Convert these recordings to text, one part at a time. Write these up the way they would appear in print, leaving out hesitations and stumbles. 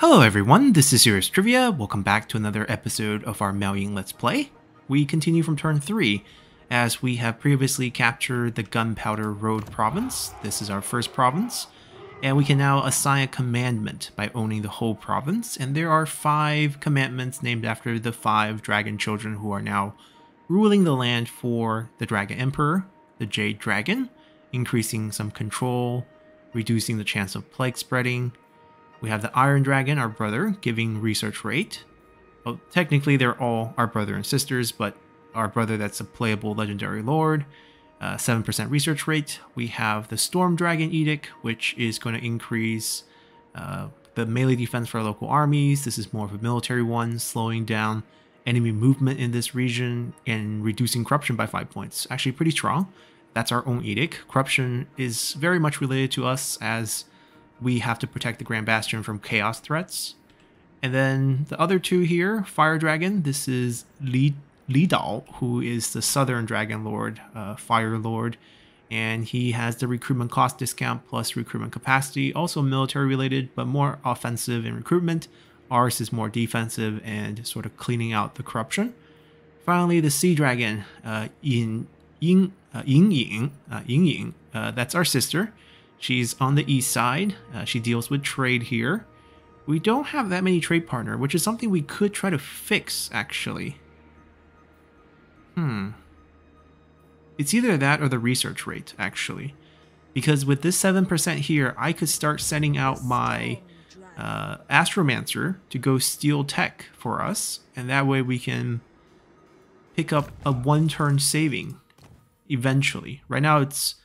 Hello everyone, this is Serious Trivia. Welcome back to another episode of our Miao Ying Let's Play. We continue from turn 3, as we have previously captured the Gunpowder Road province. This is our first province, and we can now assign a commandment by owning the whole province, and there are 5 commandments named after the 5 dragon children who are now ruling the land for the Dragon Emperor, the Jade Dragon, increasing some control, reducing the chance of plague spreading. We have the Iron Dragon, our brother, giving research rate. Well, technically they're all our brother and sisters, but our brother, that's a playable legendary lord, 7% research rate. We have the Storm Dragon Edict, which is going to increase the melee defense for our local armies. This is more of a military one, slowing down enemy movement in this region and reducing corruption by 5 points. Actually pretty strong. That's our own edict. Corruption is very much related to us, as we have to protect the Grand Bastion from chaos threats. And then the other two here, Fire Dragon, this is Li Dao, who is the Southern Dragon Lord, Fire Lord, and he has the recruitment cost discount plus recruitment capacity, also military related, but more offensive in recruitment. Ours is more defensive and sort of cleaning out the corruption. Finally, the Sea Dragon, Ying Ying, that's our sister. She's on the east side. She deals with trade here. We don't have that many trade partner, which is something we could try to fix, actually. It's either that or the research rate, actually. Because with this 7% here, I could start sending out my Astromancer to go steal tech for us. And that way we can pick up a one-turn saving eventually. Right now it's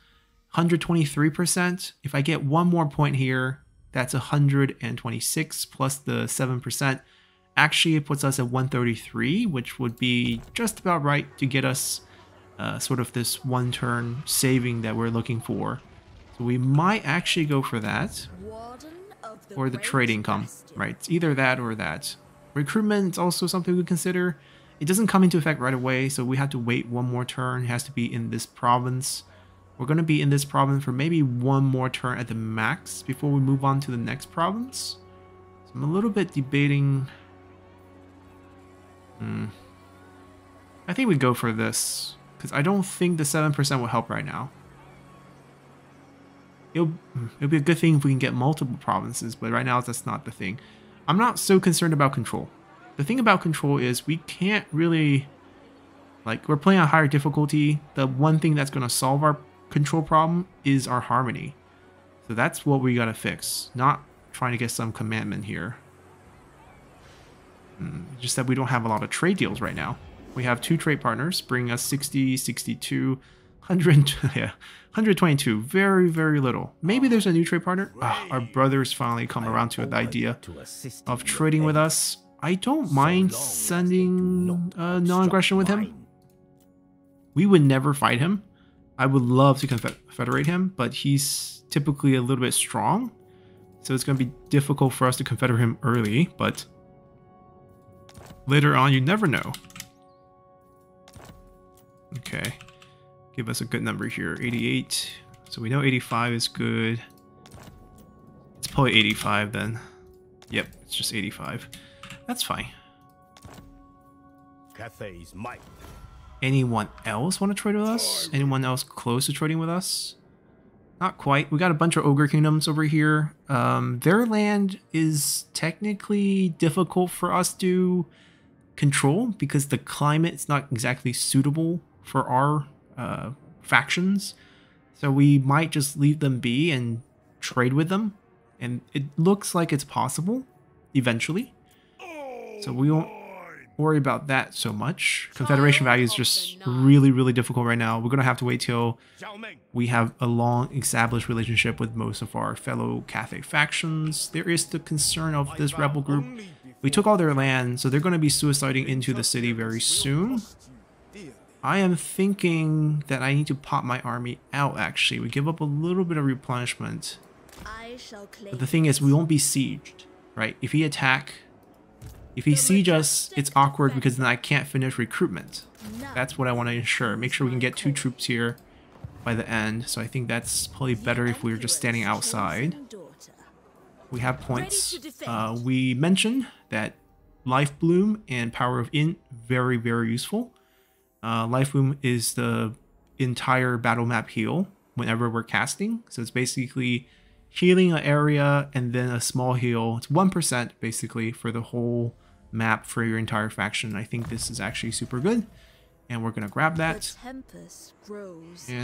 123%. If I get one more point here, that's 126 plus the 7%. Actually, it puts us at 133, which would be just about right to get us sort of this one-turn saving that we're looking for. So we might actually go for that, or the trade income, right? It's either that or that. Recruitment is also something we consider. It doesn't come into effect right away, so we have to wait one more turn. It has to be in this province. We're going to be in this province for maybe one more turn at the max before we move on to the next province. So I'm a little bit debating. I think we go for this, because I don't think the 7% will help right now. It'll be a good thing if we can get multiple provinces, but right now that's not the thing. I'm not so concerned about control. The thing about control is we can't really, like, we're playing on higher difficulty. The one thing that's going to solve our control problem is our harmony. So that's what we gotta fix, not trying to get some commandment here. Just that we don't have a lot of trade deals right now. We have 2 trade partners, bringing us 60, 62, 100, yeah, 122, very, very little. Maybe there's a new trade partner. Our brothers finally come around to the idea of trading with us. I don't mind sending non-aggression with him. We would never fight him. I would love to confederate him, but he's typically a little bit strong, so it's going to be difficult for us to confederate him early, but later on, you never know. Okay, give us a good number here, 88. So we know 85 is good. It's probably 85 then. Yep, it's just 85. That's fine. Cathay's might. Anyone else want to trade with us? Anyone else close to trading with us? Not quite. We got a bunch of ogre kingdoms over here. Their land is technically difficult for us to control because the climate is not exactly suitable for our factions. So we might just leave them be and trade with them. And it looks like it's possible eventually. So we won't worry about that so much. Confederation value is just really, really difficult right now. We're going to have to wait till we have a long established relationship with most of our fellow Cathay factions. There is the concern of this rebel group. We took all their land, so they're going to be suiciding into the city very soon. I am thinking that I need to pop my army out, actually. We give up a little bit of replenishment. But the thing is, we won't be sieged, right? If he attack... If he siege us, it's awkward because then I can't finish recruitment. That's what I want to ensure. Make sure we can get 2 troops here by the end. So I think that's probably better if we're just standing outside. We have points. We mentioned that Life Bloom and Power of Int, very, very useful. Life Bloom is the entire battle map heal whenever we're casting. So it's basically healing an area and then a small heal. It's 1% basically for the whole map for your entire faction. I think this is actually super good. And we're going to grab that. And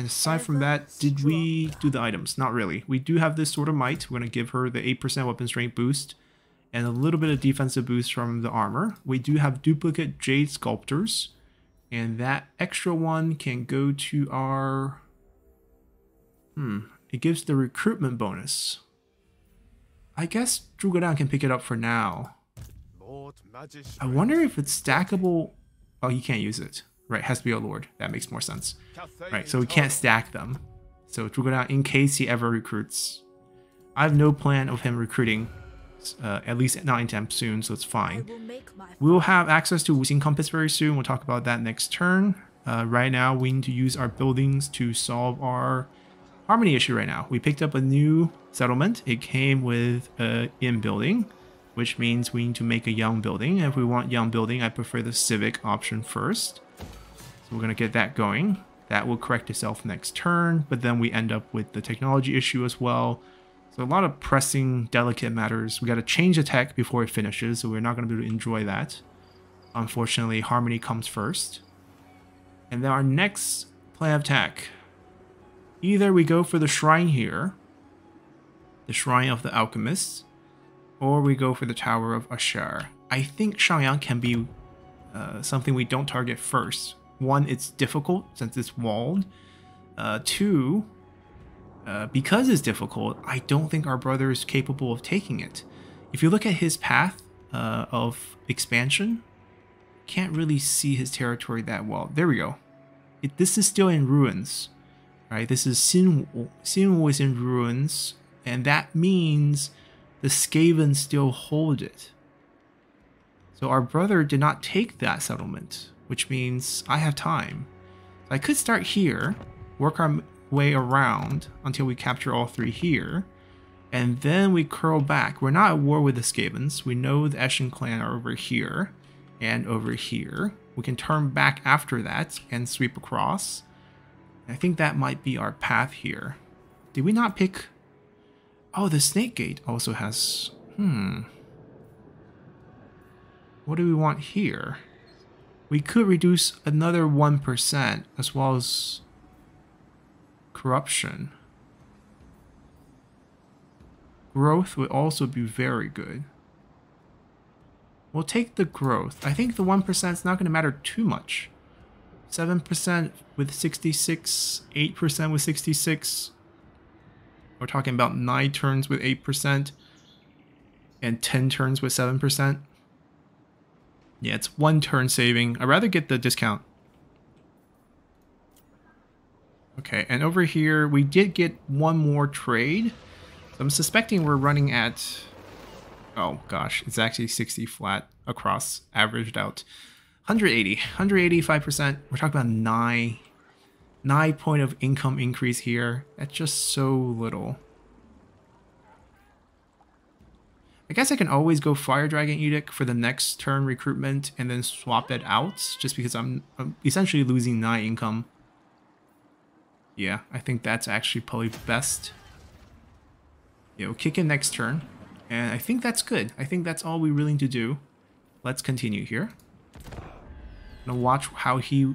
aside from that, did we do the items? Not really. We do have this Sword of Might. We're going to give her the 8% weapon strength boost and a little bit of defensive boost from the armor. We do have duplicate Jade Sculptors. And that extra one can go to our... It gives the recruitment bonus. I guess Drogon can pick it up for now. I wonder if it's stackable... Oh, you can't use it. Right, it has to be a lord. That makes more sense. Right, so we can't stack them. So Drogon, in case he ever recruits. I have no plan of him recruiting, at least not anytime soon, so it's fine. We'll have access to Wuxing Compass very soon. We'll talk about that next turn. Right now, we need to use our buildings to solve our harmony issue right now. We picked up a new settlement. It came with an inn building, which means we need to make a young building. And if we want young building, I prefer the civic option first. We're going to get that going. That will correct itself next turn, but then we end up with the technology issue as well. So a lot of pressing, delicate matters. We got to change the tech before it finishes, so we're not going to be able to enjoy that. Unfortunately, Harmony comes first. And then our next plan of attack. Either we go for the shrine here, the Shrine of the Alchemists, or we go for the Tower of Ashar. I think Shang Yang can be something we don't target first. One, it's difficult since it's walled. Two, because it's difficult, I don't think our brother is capable of taking it. If you look at his path of expansion, can't really see his territory that well. There we go. This is still in ruins, right? This is Xinwu. Xinwu is in ruins, and that means the Skaven still hold it. So our brother did not take that settlement, which means I have time. So I could start here, work our way around until we capture all three here, and then we curl back. We're not at war with the Skavens. We know the Eshin clan are over here and over here. We can turn back after that and sweep across. I think that might be our path here. Did we not pick... Oh, the Snake Gate also has... What do we want here? We could reduce another 1% as well as corruption. Growth would also be very good. We'll take the growth. I think the 1% is not going to matter too much. 7% with 66, 8% with 66. We're talking about 9 turns with 8% and 10 turns with 7%. Yeah, it's one turn saving. I'd rather get the discount. Okay, and over here, we did get one more trade. So I'm suspecting we're running at... Oh, gosh, it's actually 60 flat across, averaged out. 180, 185%. We're talking about 9 point of income increase here. That's just so little. I guess I can always go Fire Dragon Edict for the next turn recruitment and then swap it out just because I'm essentially losing 9 income. Yeah, I think that's actually probably best. Yeah, we'll kick in next turn. And I think that's good. I think that's all we're willing to do. Let's continue here. I'm gonna watch how he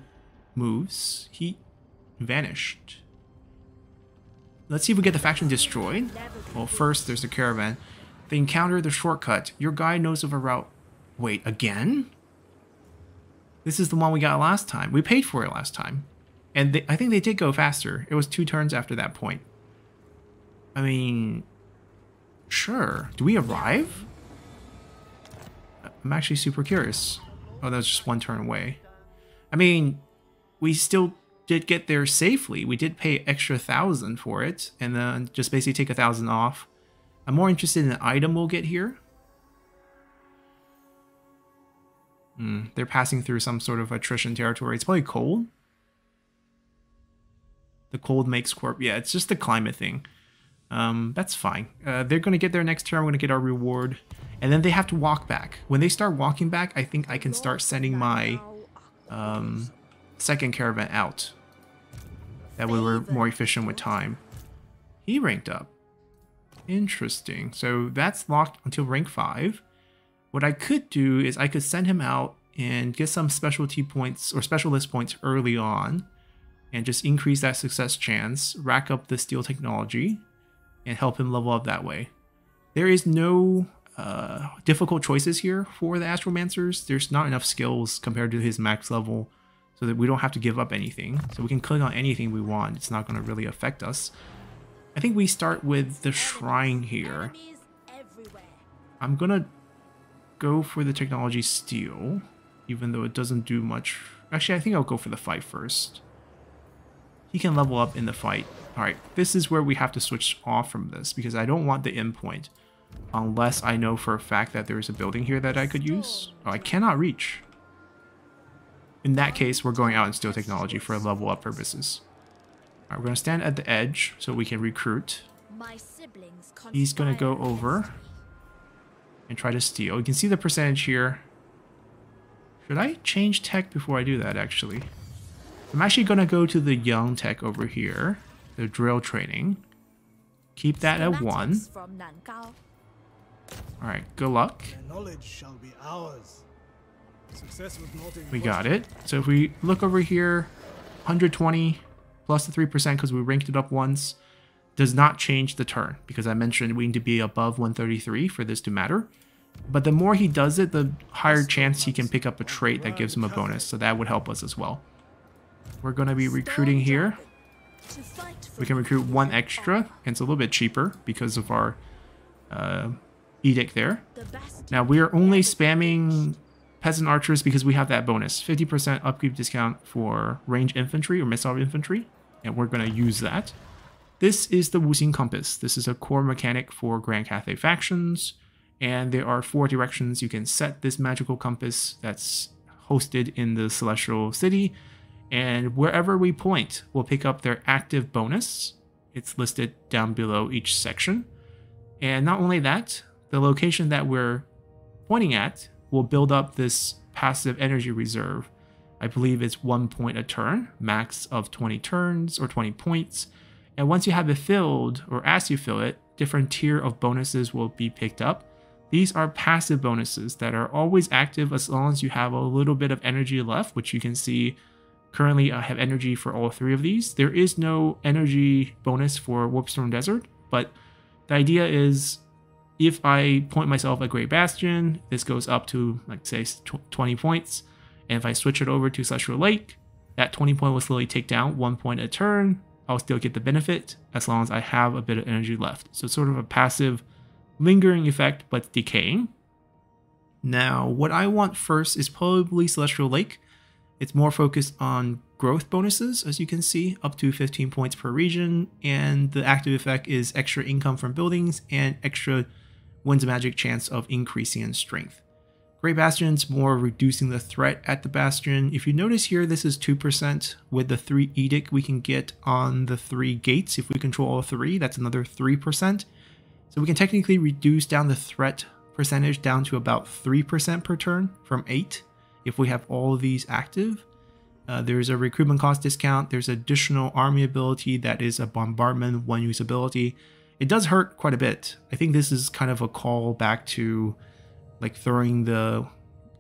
moves. He vanished. Let's see if we get the faction destroyed. Well, first there's the caravan. They encounter the shortcut. Your guide knows of a route. Wait, again? This is the one we got last time. We paid for it last time. And I think they did go faster. It was 2 turns after that point. I mean... Sure. Do we arrive? I'm actually super curious. Oh, that was just 1 turn away. I mean, we still did get there safely. We did pay extra 1,000 for it. And then just basically take 1,000 off. I'm more interested in the item we'll get here. They're passing through some sort of attrition territory. It's probably cold. The cold makes corp. Yeah, it's just the climate thing. That's fine. They're going to get there next turn. We're going to get our reward. And then they have to walk back. When they start walking back, I think I can start sending my second caravan out. That way we're more efficient with time. He ranked up. Interesting. So that's locked until rank 5. What I could do is I could send him out and get some specialty points or specialist points early on and just increase that success chance, rack up the steel technology, and help him level up that way. There is no difficult choices here for the Astromancers. There's not enough skills compared to his max level so that we don't have to give up anything. So we can click on anything we want. It's not going to really affect us. I think we start with the shrine here. I'm going to go for the technology steel, even though it doesn't do much. Actually, I think I'll go for the fight first. He can level up in the fight. Alright, this is where we have to switch off from this, because I don't want the endpoint. Unless I know for a fact that there is a building here that I could use. Oh, I cannot reach. In that case, we're going out in steel technology for level up purposes. Alright, we're going to stand at the edge so we can recruit. He's going to go over and try to steal. You can see the percentage here. Should I change tech before I do that, actually? I'm actually going to go to the young tech over here, the drill training. Keep that at 1. Alright, good luck. We got it. So if we look over here, 120 plus the 3% because we ranked it up once. Does not change the turn because I mentioned we need to be above 133 for this to matter. But the more he does it, the higher chance he can pick up a trait that gives him a bonus, so that would help us as well. We're going to be recruiting here. We can recruit 1 extra, and it's a little bit cheaper because of our edict there. Now we are only spamming peasant archers because we have that bonus. 50% upkeep discount for range infantry or missile infantry, and we're going to use that. This is the Wuxing Compass. This is a core mechanic for Grand Cathay factions, and there are 4 directions you can set this magical compass that's hosted in the Celestial City, and wherever we point, we'll pick up their active bonus. It's listed down below each section. And not only that, the location that we're pointing at will build up this passive energy reserve. I believe it's 1 point a turn, max of 20 turns or 20 points. And once you have it filled, or as you fill it, different tier of bonuses will be picked up. These are passive bonuses that are always active as long as you have a little bit of energy left, which you can see currently I have energy for all 3 of these. There is no energy bonus for Warpstorm Desert, but the idea is if I point myself at Great Bastion, this goes up to, like, say, 20 points. And if I switch it over to Celestial Lake, that 20 point will slowly take down 1 point a turn. I'll still get the benefit as long as I have a bit of energy left. So it's sort of a passive lingering effect, but decaying. Now, what I want first is probably Celestial Lake. It's more focused on growth bonuses, as you can see, up to 15 points per region. And the active effect is extra income from buildings and extra Winds of Magic chance of increasing in strength. Great Bastion's more reducing the threat at the Bastion. If you notice here, this is 2% with the 3 Edict we can get on the 3 gates. If we control all 3, that's another 3%. So we can technically reduce down the threat percentage down to about 3% per turn from 8 if we have all of these active. There's a recruitment cost discount. There's additional army ability that is a bombardment 1 use ability. It does hurt quite a bit. I think this is kind of a call back to, like, throwing the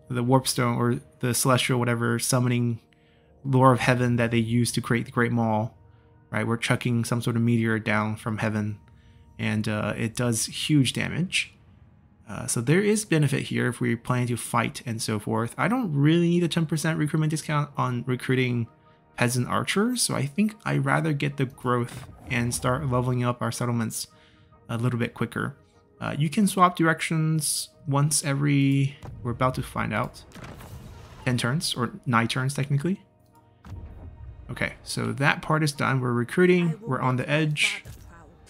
Warpstone or the Celestial whatever summoning Lore of Heaven that they used to create the Great Maul, right? We're chucking some sort of meteor down from heaven, and it does huge damage. So there is benefit here if we plan to fight and so forth. I don't really need a 10% recruitment discount on recruiting peasant archers, so I think I'd rather get the growth and start leveling up our settlements a little bit quicker. You can swap directions once every, we're about to find out, 10 turns, or 9 turns technically. Okay, so that part is done. We're recruiting, we're on the edge.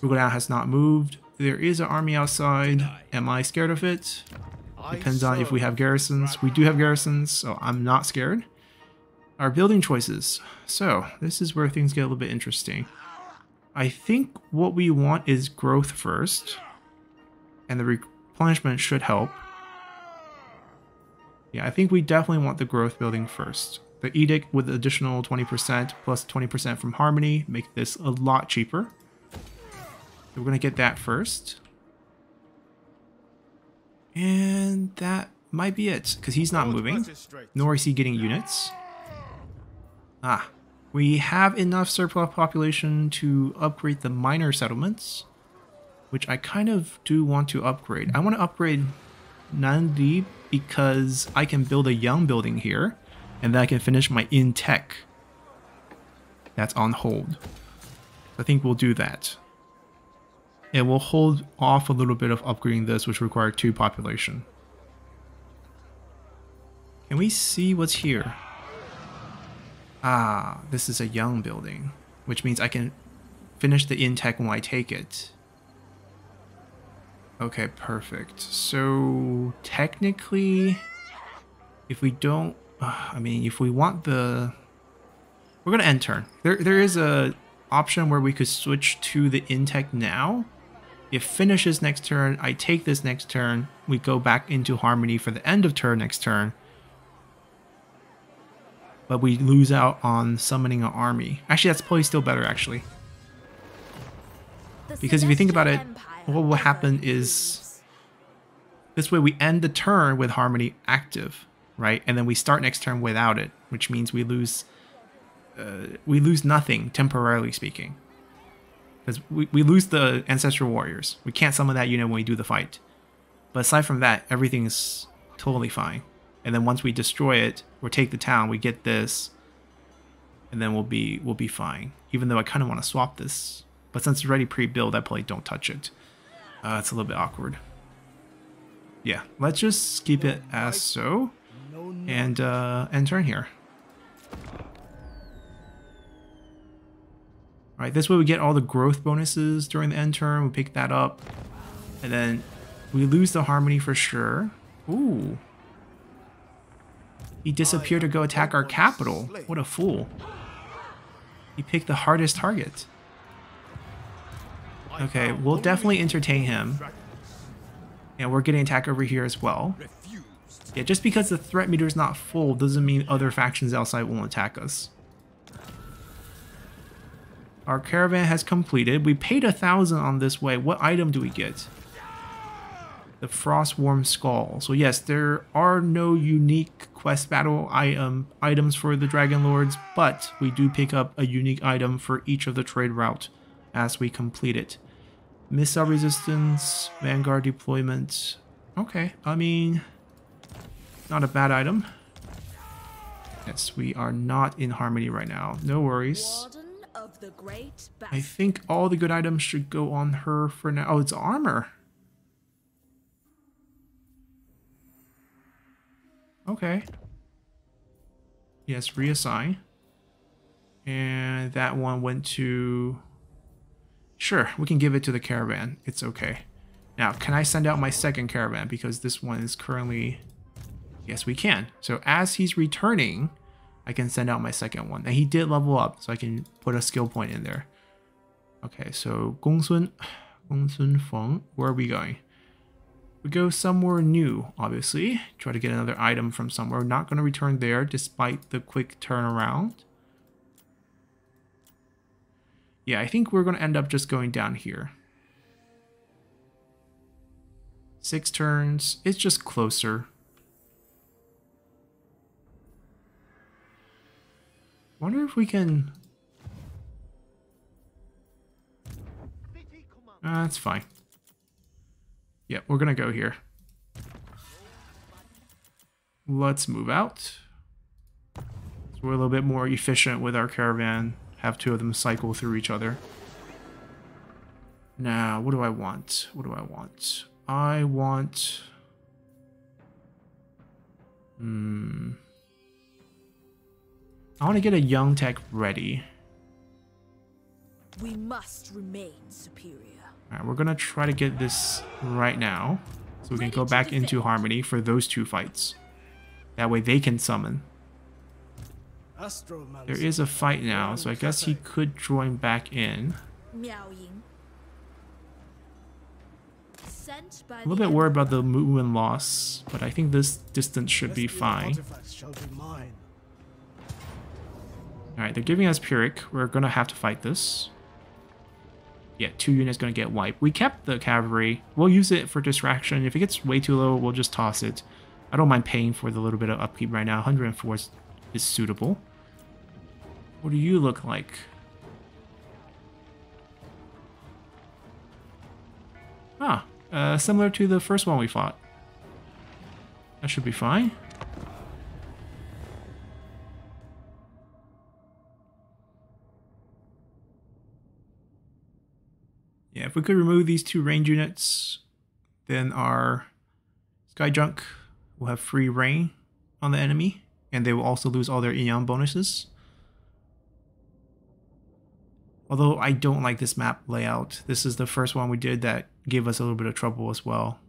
Drogon has not moved. There is an army outside. Am I scared of it? Depends on if we have garrisons. We do have garrisons, so I'm not scared. Our building choices. So, this is where things get a little bit interesting. I think what we want is growth first, and the replenishment should help. Yeah, I think we definitely want the growth building first. The edict with the additional 20% plus 20% from Harmony make this a lot cheaper. We're going to get that first. And that might be it, because he's not moving, nor is he getting units. Ah, we have enough surplus population to upgrade the minor settlements, which I kind of do want to upgrade. I want to upgrade Nandi because I can build a young building here, and then I can finish my in tech. That's on hold. I think we'll do that. And we'll hold off a little bit of upgrading this, which requires 2 population. Can we see what's here? Ah, this is a young building, which means I can finish the in-tech when I take it. Okay, perfect. So technically, if we don't, I mean, if we want the, we're gonna end turn. There is a option where we could switch to the in-tech now. It finishes next turn. I take this next turn. We go back into Harmony for the end of turn next turn. But we lose out on summoning an army. Actually, that's probably still better, actually. Because if you think about it, what will happen is this way we end the turn with Harmony active, right? And then we start next turn without it, which means we lose nothing, temporarily speaking. Because we lose the Ancestral Warriors. We can't summon that unit when we do the fight. But aside from that, everything is totally fine. And then once we destroy it, or take the town, we get this, and then we'll be fine. Even though I kind of want to swap this, but since it's already pre-built, I probably don't touch it. It's a little bit awkward. Yeah, let's just keep it as so, and end turn here. All right, this way we get all the growth bonuses during the end turn. We'll pick that up, and then we lose the Harmony for sure. Ooh. He disappeared to go attack our capital. What a fool. He picked the hardest target. Okay, we'll definitely entertain him. And we're getting attacked over here as well. Yeah, just because the threat meter is not full doesn't mean other factions outside won't attack us. Our caravan has completed. We paid 1,000 on this way. What item do we get? The Frostworm Skull. So yes, there are no unique quest battle items for the Dragon Lords, but we do pick up a unique item for each of the trade route as we complete it. Missile resistance, vanguard deployment. Okay, I mean, not a bad item. Yes, we are not in Harmony right now. No worries. I think all the good items should go on her for now. Oh, it's armor. Okay. Yes, reassign. And that one went to... Sure, we can give it to the caravan. It's okay. Now, can I send out my second caravan? Because this one is currently... Yes, we can. So as he's returning, I can send out my second one. Now, he did level up, so I can put a skill point in there. Okay, so Gongsun Feng, where are we going? We go somewhere new, obviously. Try to get another item from somewhere. Not going to return there, despite the quick turnaround. Yeah, I think we're going to end up just going down here. 6 turns. It's just closer. Wonder if we can... That's fine. Yeah, we're gonna go here. Let's move out. So we're a little bit more efficient with our caravan. Have 2 of them cycle through each other. Now, what do I want? What do I want? I want... I want to get a young tech ready. We must remain superior. Alright, we're gonna try to get this right now, so we can go back into Harmony for those 2 fights. That way they can summon. There is a fight now, so I guess he could join back in. Miao Ying. Sent by a little bit worried about the movement loss, but I think this distance should be fine. Alright, they're giving us Pyrrhic. We're going to have to fight this. Yeah, 2 units going to get wiped. We kept the cavalry. We'll use it for distraction. If it gets way too low, we'll just toss it. I don't mind paying for the little bit of upkeep right now. 104 is suitable. What do you look like? Ah, similar to the first one we fought. That should be fine. Yeah, if we could remove these 2 range units, then our Sky Junk will have free reign on the enemy, and they will also lose all their Eon bonuses. Although I don't like this map layout. This is the first one we did that gave us a little bit of trouble as well.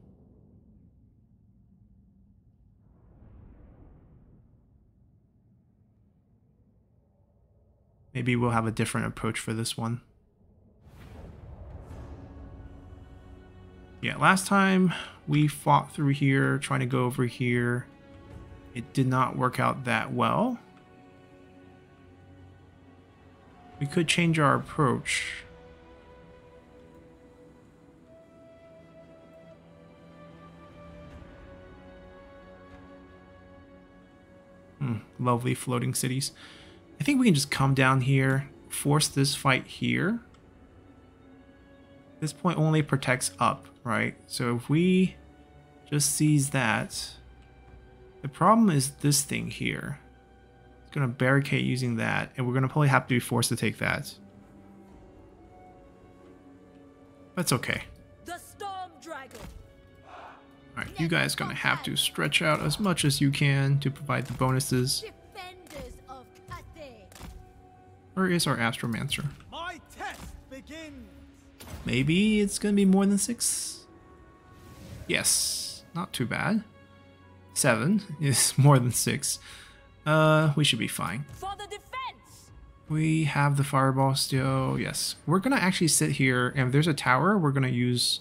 Maybe we'll have a different approach for this one. Yeah, last time we fought through here, trying to go over here. It did not work out that well. We could change our approach. Lovely floating cities. I think we can just come down here, force this fight here. This point only protects up, right? So if we just seize that, the problem is this thing here. Going to barricade using that, and we're going to probably have to be forced to take that. That's okay. The Storm Dragon. All right, you guys going to have to stretch out as much as you can to provide the bonuses. Of where is our Astromancer? My test begins. Maybe it's going to be more than 6. Yes, not too bad. 7 is more than 6. We should be fine. For the defense! We have the fireball still. Yes. We're going to actually sit here, and if there's a tower, we're going to use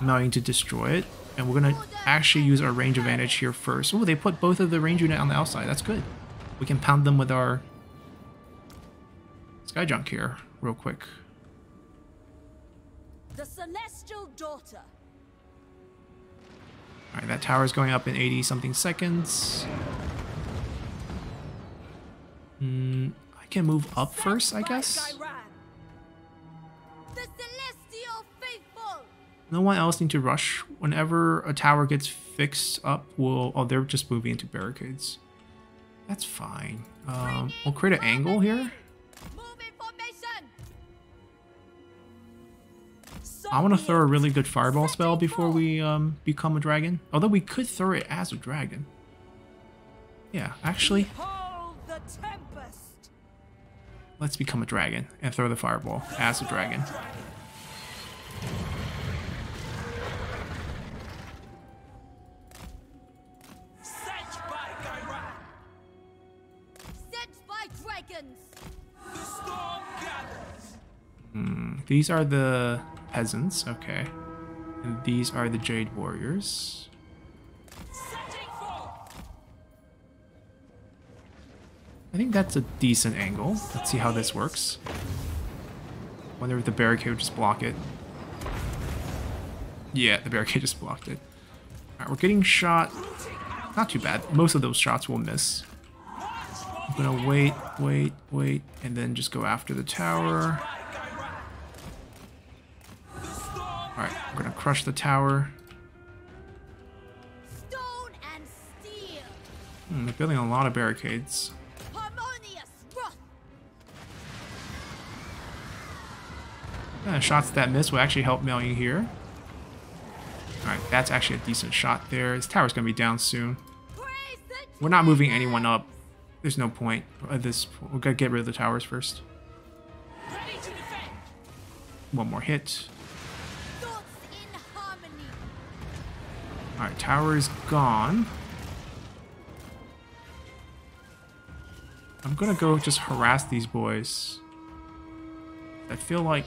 Melting to destroy it. And we're going to actually use our range advantage here first. Oh, they put both of the range unit on the outside. That's good. We can pound them with our Sky Junk here real quick. The Celestial Daughter. All right, that tower is going up in 80-something seconds. I can move up first, I guess. The Celestial Faithful. No one else need to rush. Whenever a tower gets fixed up, we'll... Oh, they're just moving into barricades. That's fine. We'll create an angle here. I want to throw a really good fireball spell before we become a dragon. Although we could throw it as a dragon. Yeah, actually... Let's become a dragon and throw the fireball as a dragon. These are the peasants, okay. And these are the Jade Warriors. I think that's a decent angle. Let's see how this works. Wonder if the barricade would just block it. Yeah, the barricade just blocked it. Alright, we're getting shot. Not too bad. Most of those shots will miss. I'm gonna wait, and then just go after the tower. Alright, we're gonna crush the tower. Stone and Steel. They're building a lot of barricades. Shots that miss will actually help Miao Ying here. Alright, that's actually a decent shot there. This tower's going to be down soon. We're not moving anyone up. There's no point at this point. We've got to get rid of the towers first. One more hit. Alright, tower is gone. I'm going to go just harass these boys. I feel like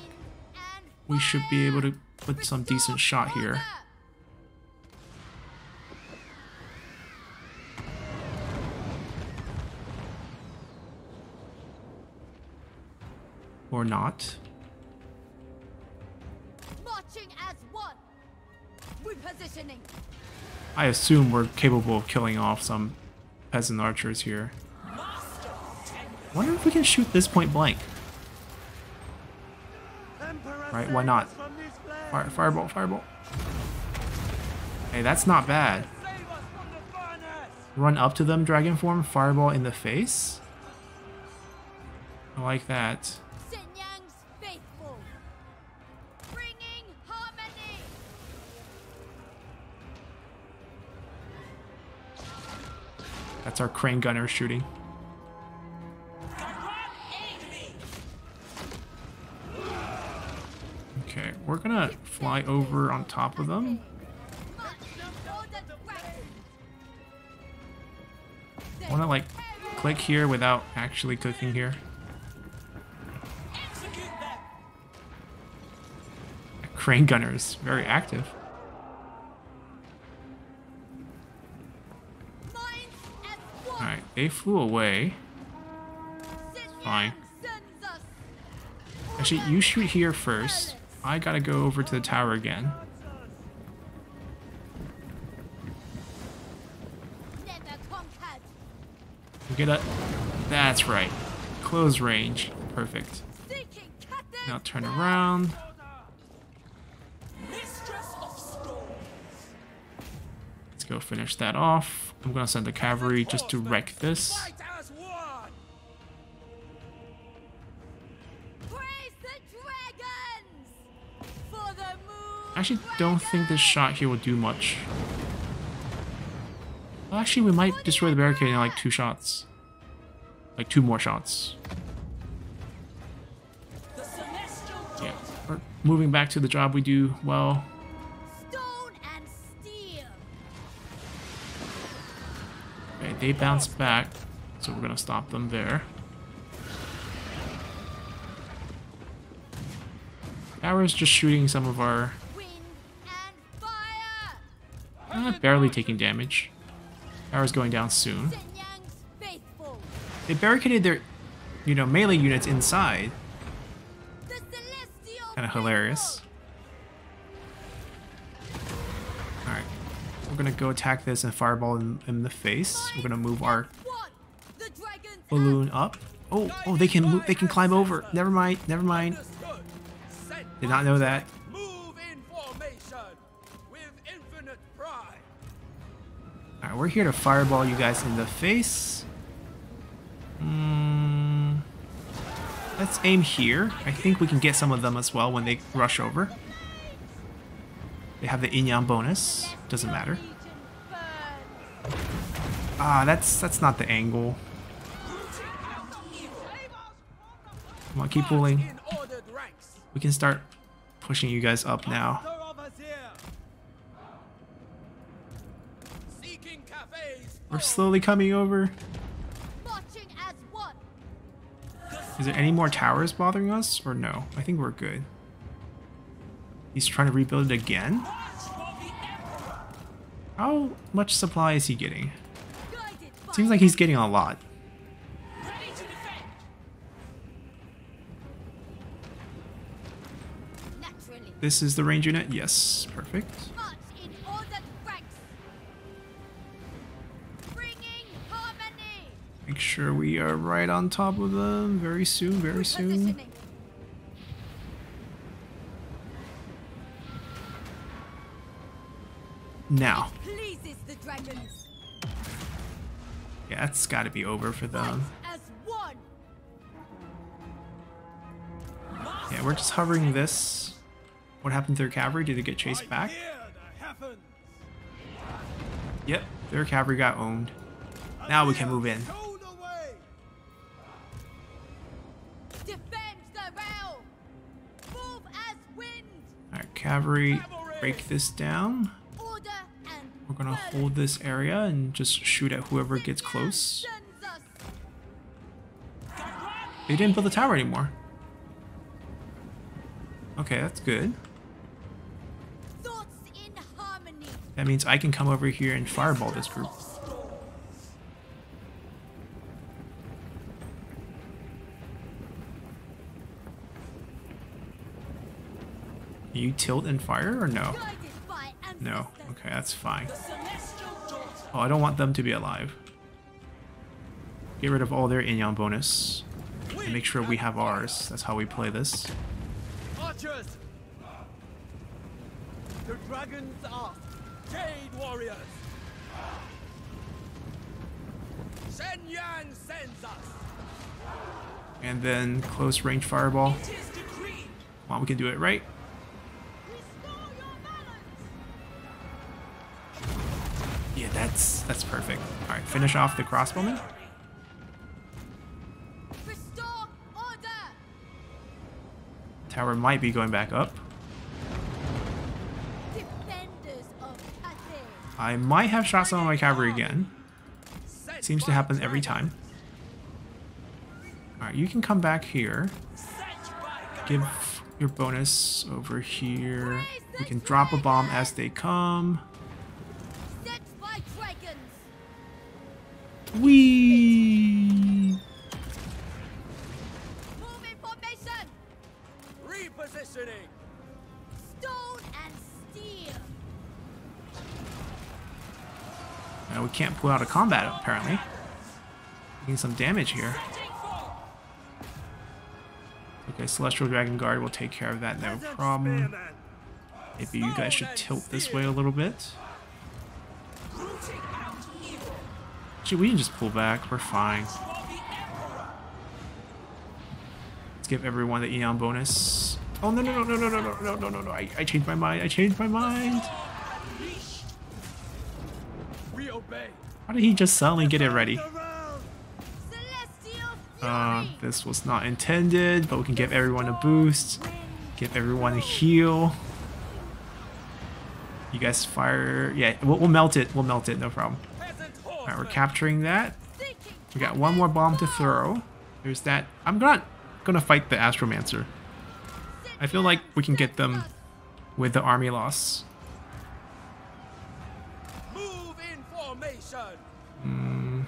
we should be able to put some decent shot here. Or not. I assume we're capable of killing off some peasant archers here. Wonder if we can shoot this point blank. Right, why not? Fire, fireball, fireball. Hey, that's not bad. Run up to them, dragon form, fireball in the face. I like that. That's our crane gunner shooting. Okay, we're gonna fly over on top of them. I wanna like click here without actually clicking here. That crane gunner is very active. They flew away. Fine. Actually, you shoot here first. I gotta go over to the tower again. Get up. That's right. Close range. Perfect. Now turn around. Let's go finish that off. I'm gonna send the cavalry just to wreck this. I actually don't think this shot here will do much. Well, actually, we might destroy the barricade in like 2 shots. Like 2 more shots. Yeah, we're moving back to the job we do well. They bounce back, so we're gonna stop them there. Arrow's just shooting some of our... barely taking damage. Arrow's going down soon. They barricaded their, you know, melee units inside. Kinda hilarious. We're gonna go attack this and fireball in the face. We're gonna move our balloon up. Oh, they can climb over. Never mind. Did not know that. All right, we're here to fireball you guys in the face. Let's aim here. I think we can get some of them as well when they rush over. They have the Inyan bonus. Doesn't matter. Ah, that's not the angle. Come on, keep pulling. We can start pushing you guys up now. We're slowly coming over. Is there any more towers bothering us or no? I think we're good. He's trying to rebuild it again? How much supply is he getting? Seems like he's getting a lot. This is the range unit? Yes, perfect. Make sure we are right on top of them very soon, very soon. Now. Yeah, that's got to be over for them. Yeah, we're just hovering this. What happened to their cavalry? Did it get chased back? Yep, their cavalry got owned. Now we can move in. Alright, cavalry, break this down. We're gonna hold this area and just shoot at whoever gets close. They didn't build the tower anymore. Okay, that's good. That means I can come over here and fireball this group. You tilt and fire or no? No. Okay, that's fine. Oh, I don't want them to be alive. Get rid of all their Inyan bonus. And make sure we have ours. That's how we play this. Archers! The dragons are Jade Warriors! Shen Yan sends us! And then close range fireball. Come on, we can do it right. Yeah, that's perfect. Alright, finish off the crossbowman. Tower might be going back up. I might have shot some of my cavalry again. Seems to happen every time. Alright, you can come back here. Give your bonus over here. We can drop a bomb as they come. Whee! Repositioning. Stone and Steel. Now we can't pull out of combat apparently. Need some damage here. Okay, Celestial Dragon Guard will take care of that, no problem. Maybe you guys should tilt this way a little bit. Actually, we can just pull back. We're fine. Let's give everyone the Eon bonus. Oh no no no no no no no no no no! I changed my mind. I changed my mind. How did he just suddenly get it ready? This was not intended, but we can give everyone a boost. Give everyone a heal. You guys fire. Yeah, we'll melt it. We'll melt it. No problem. All right, we're capturing that. We got one more bomb to throw. There's that. I'm not gonna fight the Astromancer. I feel like we can get them with the army loss. I'm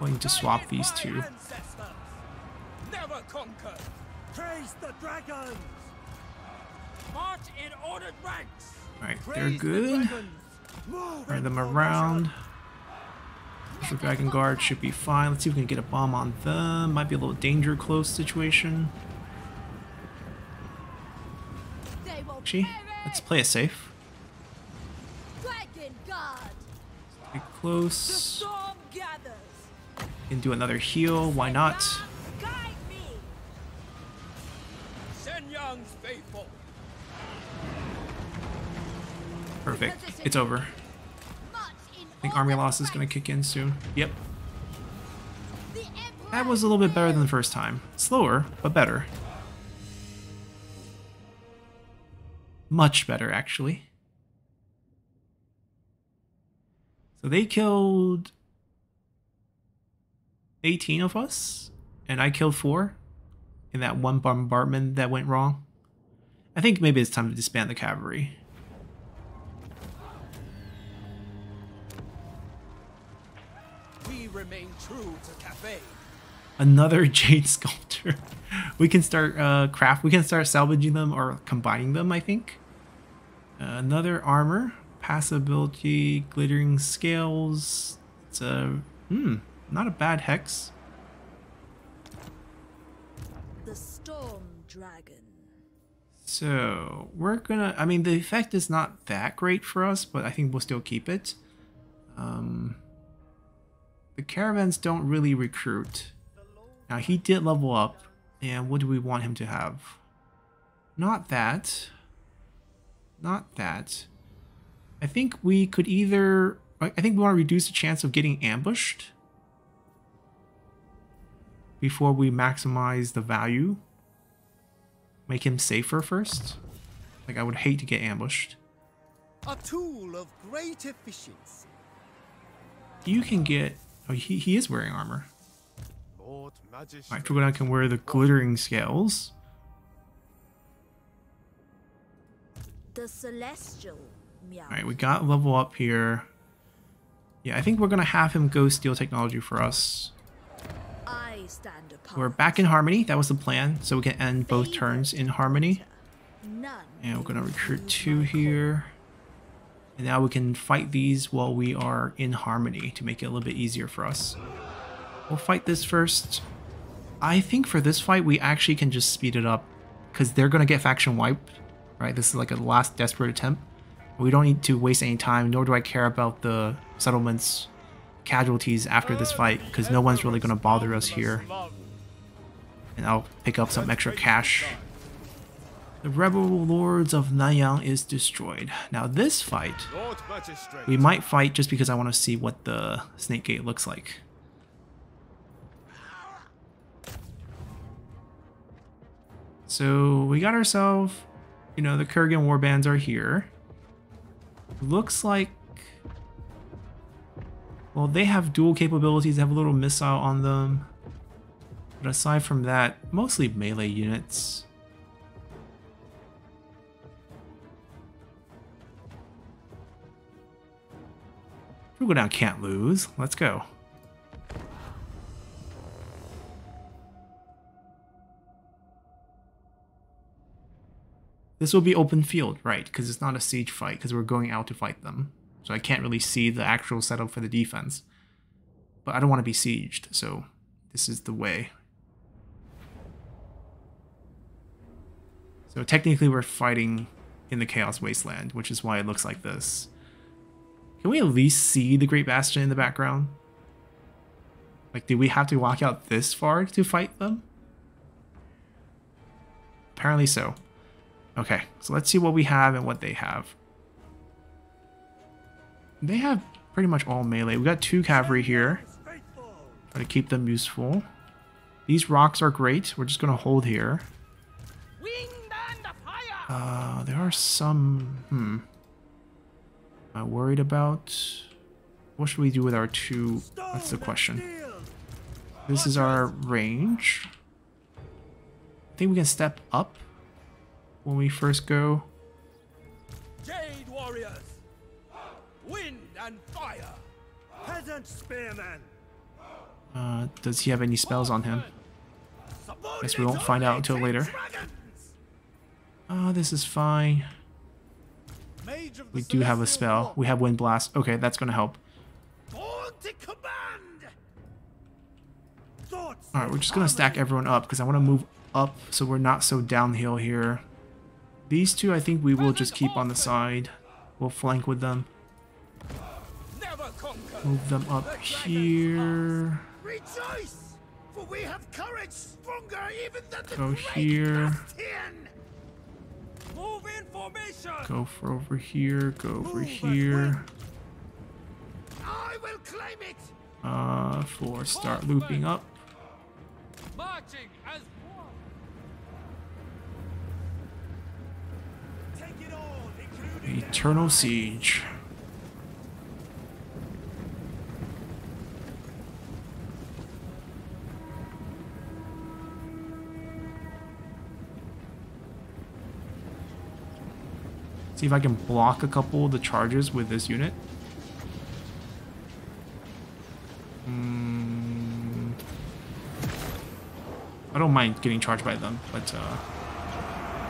going to swap these two. Never conquer. Praise the dragons. March in ordered ranks. All right, they're good. Turn them around. The Dragon Guard should be fine. Let's see if we can get a bomb on them. Might be a little danger close situation. Actually, let's play it safe. Stay close. We can do another heal. Why not? Perfect. It's over. I think army loss is going to kick in soon. Yep. That was a little bit better than the first time. Slower, but better. Much better, actually. So they killed 18 of us, and I killed 4 in that one bombardment that went wrong. I think maybe it's time to disband the cavalry. Remain true to Cathay. Another jade sculptor. We can start we can start salvaging them or combining them, I think. Another armor, passability, glittering scales. It's a not a bad hex. The Storm Dragon. So we're gonna, I mean, the effect is not that great for us, but I think we'll still keep it. The caravans don't really recruit. Now he did level up, and what do we want him to have? Not that. Not that. I think we could either... I think we want to reduce the chance of getting ambushed before we maximize the value. Make him safer first. Like, I would hate to get ambushed. A tool of great efficiency. You can get... Oh, he is wearing armor. Alright, Drogon can wear the glittering scales. The Celestial. All right, we got level up here. Yeah, I think we're gonna have him go steal technology for us. We're back in harmony. That was the plan, so we can end both turns in harmony. And we're gonna recruit two here. And now we can fight these while we are in harmony to make it a little bit easier for us. We'll fight this first. I think for this fight, we actually can just speed it up because they're going to get faction wiped, right? This is like a last desperate attempt. We don't need to waste any time, nor do I care about the settlements casualties after this fight because no one's really going to bother us here. And I'll pick up some extra cash. The Rebel Lords of Nanyang is destroyed. Now this fight, we might fight just because I want to see what the Snake Gate looks like. So we got ourselves, you know, the Kurgan warbands are here. Looks like, well, they have dual capabilities, they have a little missile on them. But aside from that, mostly melee units. We'll go down, can't lose. Let's go. This will be open field, right? Because it's not a siege fight, because we're going out to fight them. So I can't really see the actual setup for the defense. But I don't want to be sieged, so this is the way. So technically we're fighting in the Chaos Wasteland, which is why it looks like this. Can we at least see the Great Bastion in the background? Like, do we have to walk out this far to fight them? Apparently so. Okay, so let's see what we have and what they have. They have pretty much all melee. We got two cavalry here. Try to keep them useful. These rocks are great. We're just going to hold here. There are some... Am I worried about? What should we do with our two? That's the question. This is our range. I think we can step up when we first go. Jade Warriors, wind and fire, peasant spearmen. Does he have any spells on him? Guess we won't find out until later. This is fine. We do have a spell. We have Wind Blast. Okay, that's going to help. Alright, we're just going to stack everyone up because I want to move up so we're not so downhill here. These two I think we will just keep on the side. We'll flank with them. Move them up here. Go here. Go for over here, go over here. I will claim it. For start looping up. Marching as one. Take it all, including Eternal Siege. See if I can block a couple of the charges with this unit. I don't mind getting charged by them, but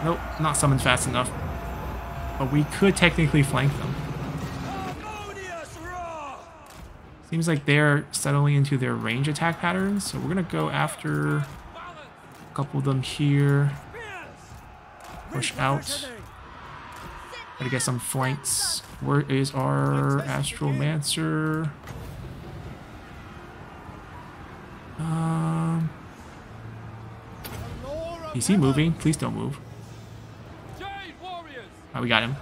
nope, not summoned fast enough. But we could technically flank them. Seems like they're settling into their range attack patterns, so we're gonna go after a couple of them here. Push out. Gotta get some flanks. Where is our Astromancer? Is he moving? Please don't move. Oh, we got him.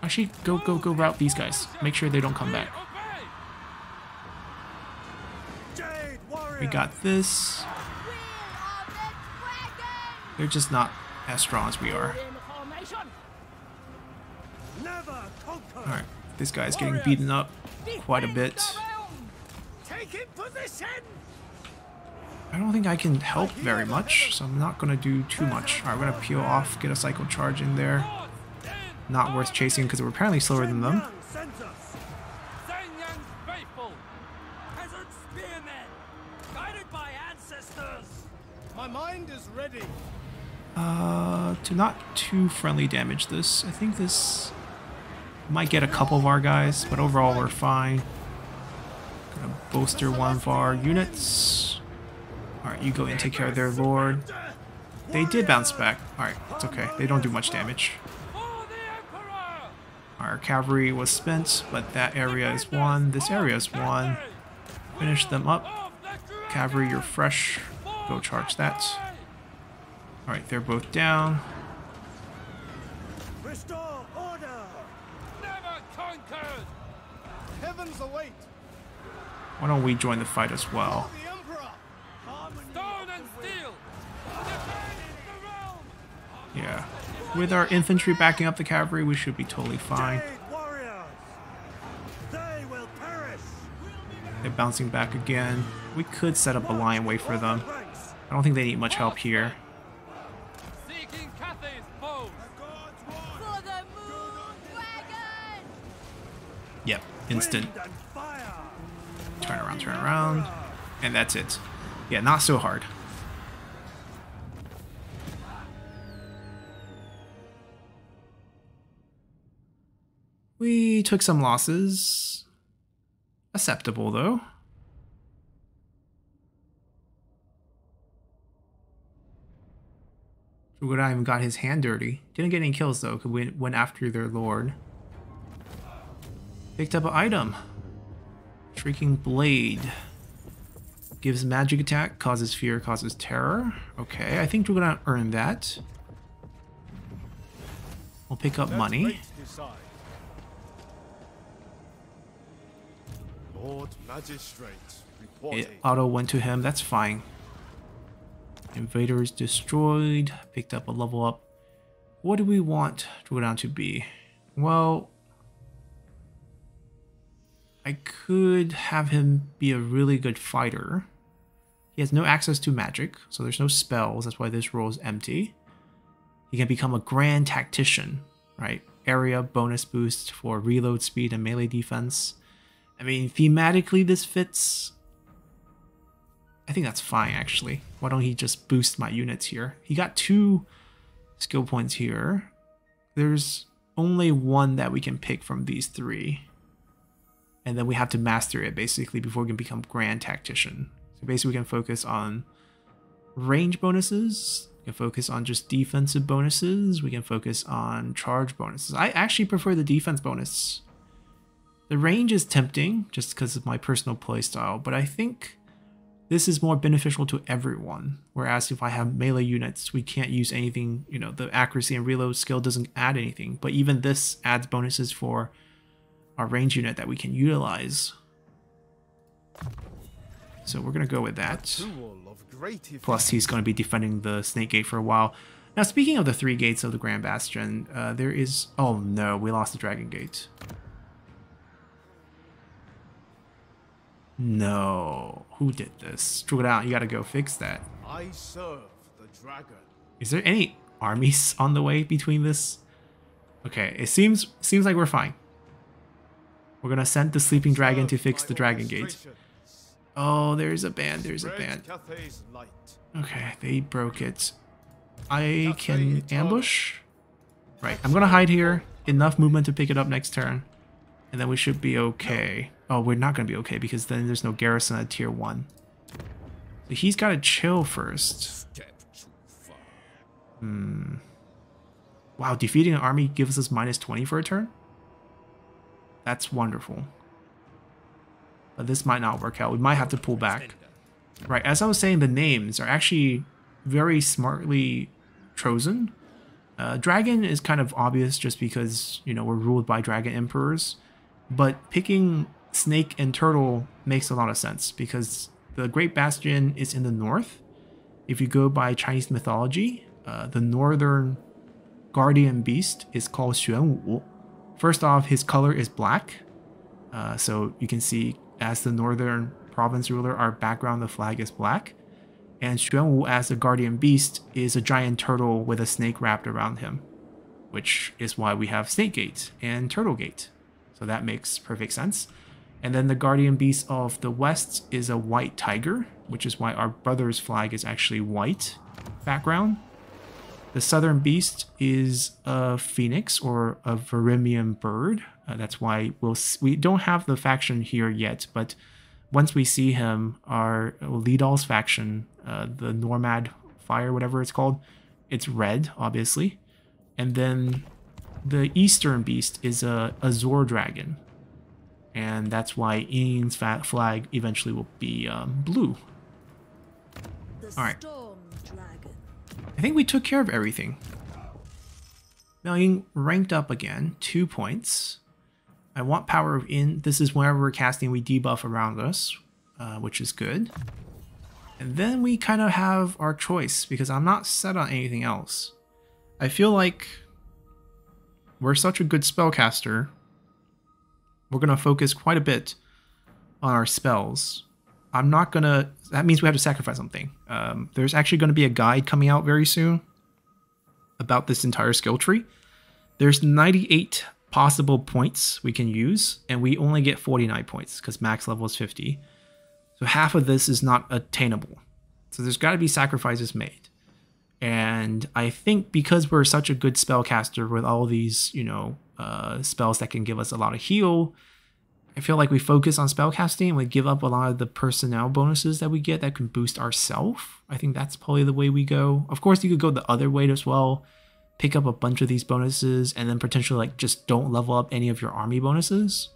Actually, go route these guys. Make sure they don't come back. We got this. They're just not as strong as we are. Alright, this guy's getting beaten up quite a bit. I don't think I can help very much, so I'm not going to do too much. Alright, we're going to peel off, get a cycle charge in there. Not worth chasing because we're apparently slower than them. To not too friendly damage this. I think this might get a couple of our guys, but overall we're fine. Gonna bolster one of our units. Alright, you go and take care of their lord. They did bounce back. Alright, it's okay. They don't do much damage. Our cavalry was spent, but that area is won. This area is won. Finish them up. Cavalry, you're fresh. Go charge that. Alright, they're both down. Restore order. Never conquered. Heavens await. Why don't we join the fight as well? Stone and Steel. Yeah. With our infantry backing up the cavalry, we should be totally fine. Jade Warriors. They will perish. They're bouncing back again. We could set up a line wait for them. I don't think they need much help here. Yep, instant. Turn around, and that's it. Yeah, not so hard. We took some losses. Acceptable, though. Drogon even got his hand dirty. Didn't get any kills, though, because we went after their lord. Picked up an item. Shrieking Blade. Gives magic attack, causes fear, causes terror. Okay, I think we're gonna earn that. We'll pick up money. Lord Magistrate, it auto went to him, that's fine. Invaders destroyed. Picked up a level up. What do we want Drogon to be? Well, I could have him be a really good fighter. He has no access to magic, so there's no spells. That's why this roll is empty. He can become a grand tactician, right? Area bonus boost for reload speed and melee defense. I mean, thematically this fits. I think that's fine, actually. Why don't he just boost my units here? He got 2 skill points here. There's only one that we can pick from these 3. And then we have to master it, basically, before we can become Grand Tactician. So basically we can focus on range bonuses, we can focus on just defensive bonuses, we can focus on charge bonuses. I actually prefer the defense bonus. The range is tempting, just because of my personal playstyle, but I think this is more beneficial to everyone. Whereas if I have melee units, we can't use anything, you know, the accuracy and reload skill doesn't add anything, but even this adds bonuses for our range unit that we can utilize. So we're going to go with that. Plus he's going to be defending the Snake Gate for a while. Now speaking of the 3 gates of the Grand Bastion, there is... Oh no, we lost the Dragon Gate. No. Who did this? Drogon, you got to go fix that. I serve the dragon. Is there any armies on the way between this? Okay, it seems like we're fine. We're gonna send the sleeping dragon to fix the Dragon Gate. Oh, there's a band, there's a band. Okay, they broke it. I can ambush? Right, I'm gonna hide here. Enough movement to pick it up next turn. And then we should be okay. Oh, we're not gonna be okay because then there's no garrison at tier 1. So he's gotta chill first. Hmm. Wow, defeating an army gives us -20 for a turn? That's wonderful. But this might not work out. We might have to pull back. Right, as I was saying, the names are actually very smartly chosen. Dragon is kind of obvious just because, you know, we're ruled by dragon emperors. But picking snake and turtle makes a lot of sense because the Great Bastion is in the north. If you go by Chinese mythology, the northern guardian beast is called Xinwu. First off, his color is black, so you can see as the northern province ruler, our background, the flag is black. and Xuanwu as the guardian beast is a giant turtle with a snake wrapped around him, which is why we have Snake Gate and Turtle Gate. So that makes perfect sense. And then the guardian beast of the west is a white tiger, which is why our brother's flag is actually white background. The southern beast is a phoenix or a Verimian bird. That's why we don't have the faction here yet, but once we see him, our Li Dao's faction, the Normad Fire, whatever it's called, it's red, obviously. And then the eastern beast is a Azure dragon. And that's why Ying's flag eventually will be blue. Alright. I think we took care of everything. Miao Ying ranked up again, 2 points. I want power of in. This is whenever we're casting, we debuff around us, which is good. And then we kind of have our choice because I'm not set on anything else. I feel like we're such a good spellcaster. We're going to focus quite a bit on our spells. I'm not going to... That means we have to sacrifice something. There's actually going to be a guide coming out very soon about this entire skill tree. There's 98 possible points we can use, and we only get 49 points because max level is 50. So half of this is not attainable. So there's got to be sacrifices made. And I think because we're such a good spellcaster with all these, you know, spells that can give us a lot of heal, I feel like we focus on spellcasting and we give up a lot of the personnel bonuses that we get that can boost ourselves. I think that's probably the way we go. Of course, you could go the other way as well, pick up a bunch of these bonuses and then potentially like just don't level up any of your army bonuses.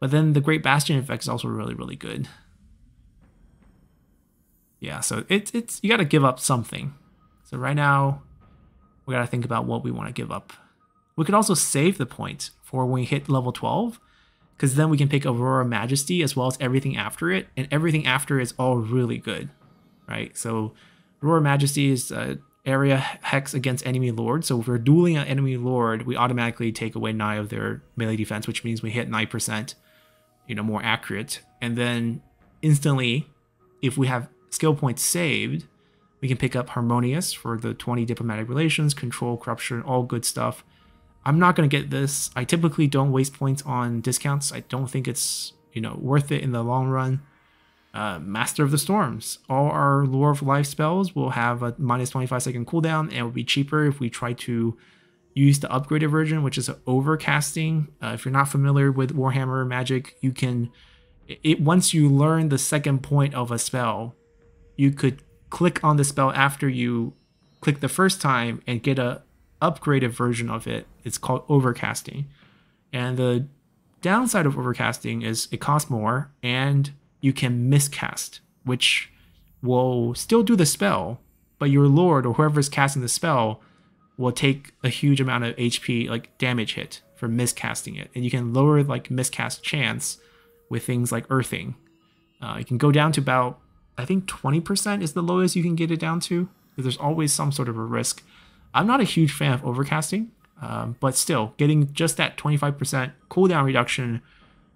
But then the Great Bastion effect is also really, really good. Yeah, so it's you got to give up something. So right now, we got to think about what we want to give up. We could also save the point for when we hit level 12, because then we can pick Aurora Majesty as well as everything after it, and everything after is all really good, right? So Aurora Majesty is area hex against enemy lord. So if we're dueling an enemy lord, we automatically take away 9 of their melee defense, which means we hit 9%, you know, more accurate. And then instantly, if we have skill points saved, we can pick up Harmonious for the 20 diplomatic relations, control, corruption, all good stuff. I'm not going to get this. I typically don't waste points on discounts. I don't think it's, you know, worth it in the long run. Master of the Storms. All our Lore of Life spells will have a minus 25-second cooldown, and it will be cheaper if we try to use the upgraded version, which is overcasting. If you're not familiar with Warhammer Magic, you can... Once you learn the second point of a spell, you could click on the spell after you click the first time and get a upgraded version of it. It's called overcasting. And the downside of overcasting is it costs more and you can miscast, which will still do the spell, but your lord or whoever's casting the spell will take a huge amount of HP, like damage hit, for miscasting it. And you can lower like miscast chance with things like earthing. You can go down to about, I think 20% is the lowest you can get it down to. There's always some sort of a risk. I'm not a huge fan of overcasting, but still, getting just that 25% cooldown reduction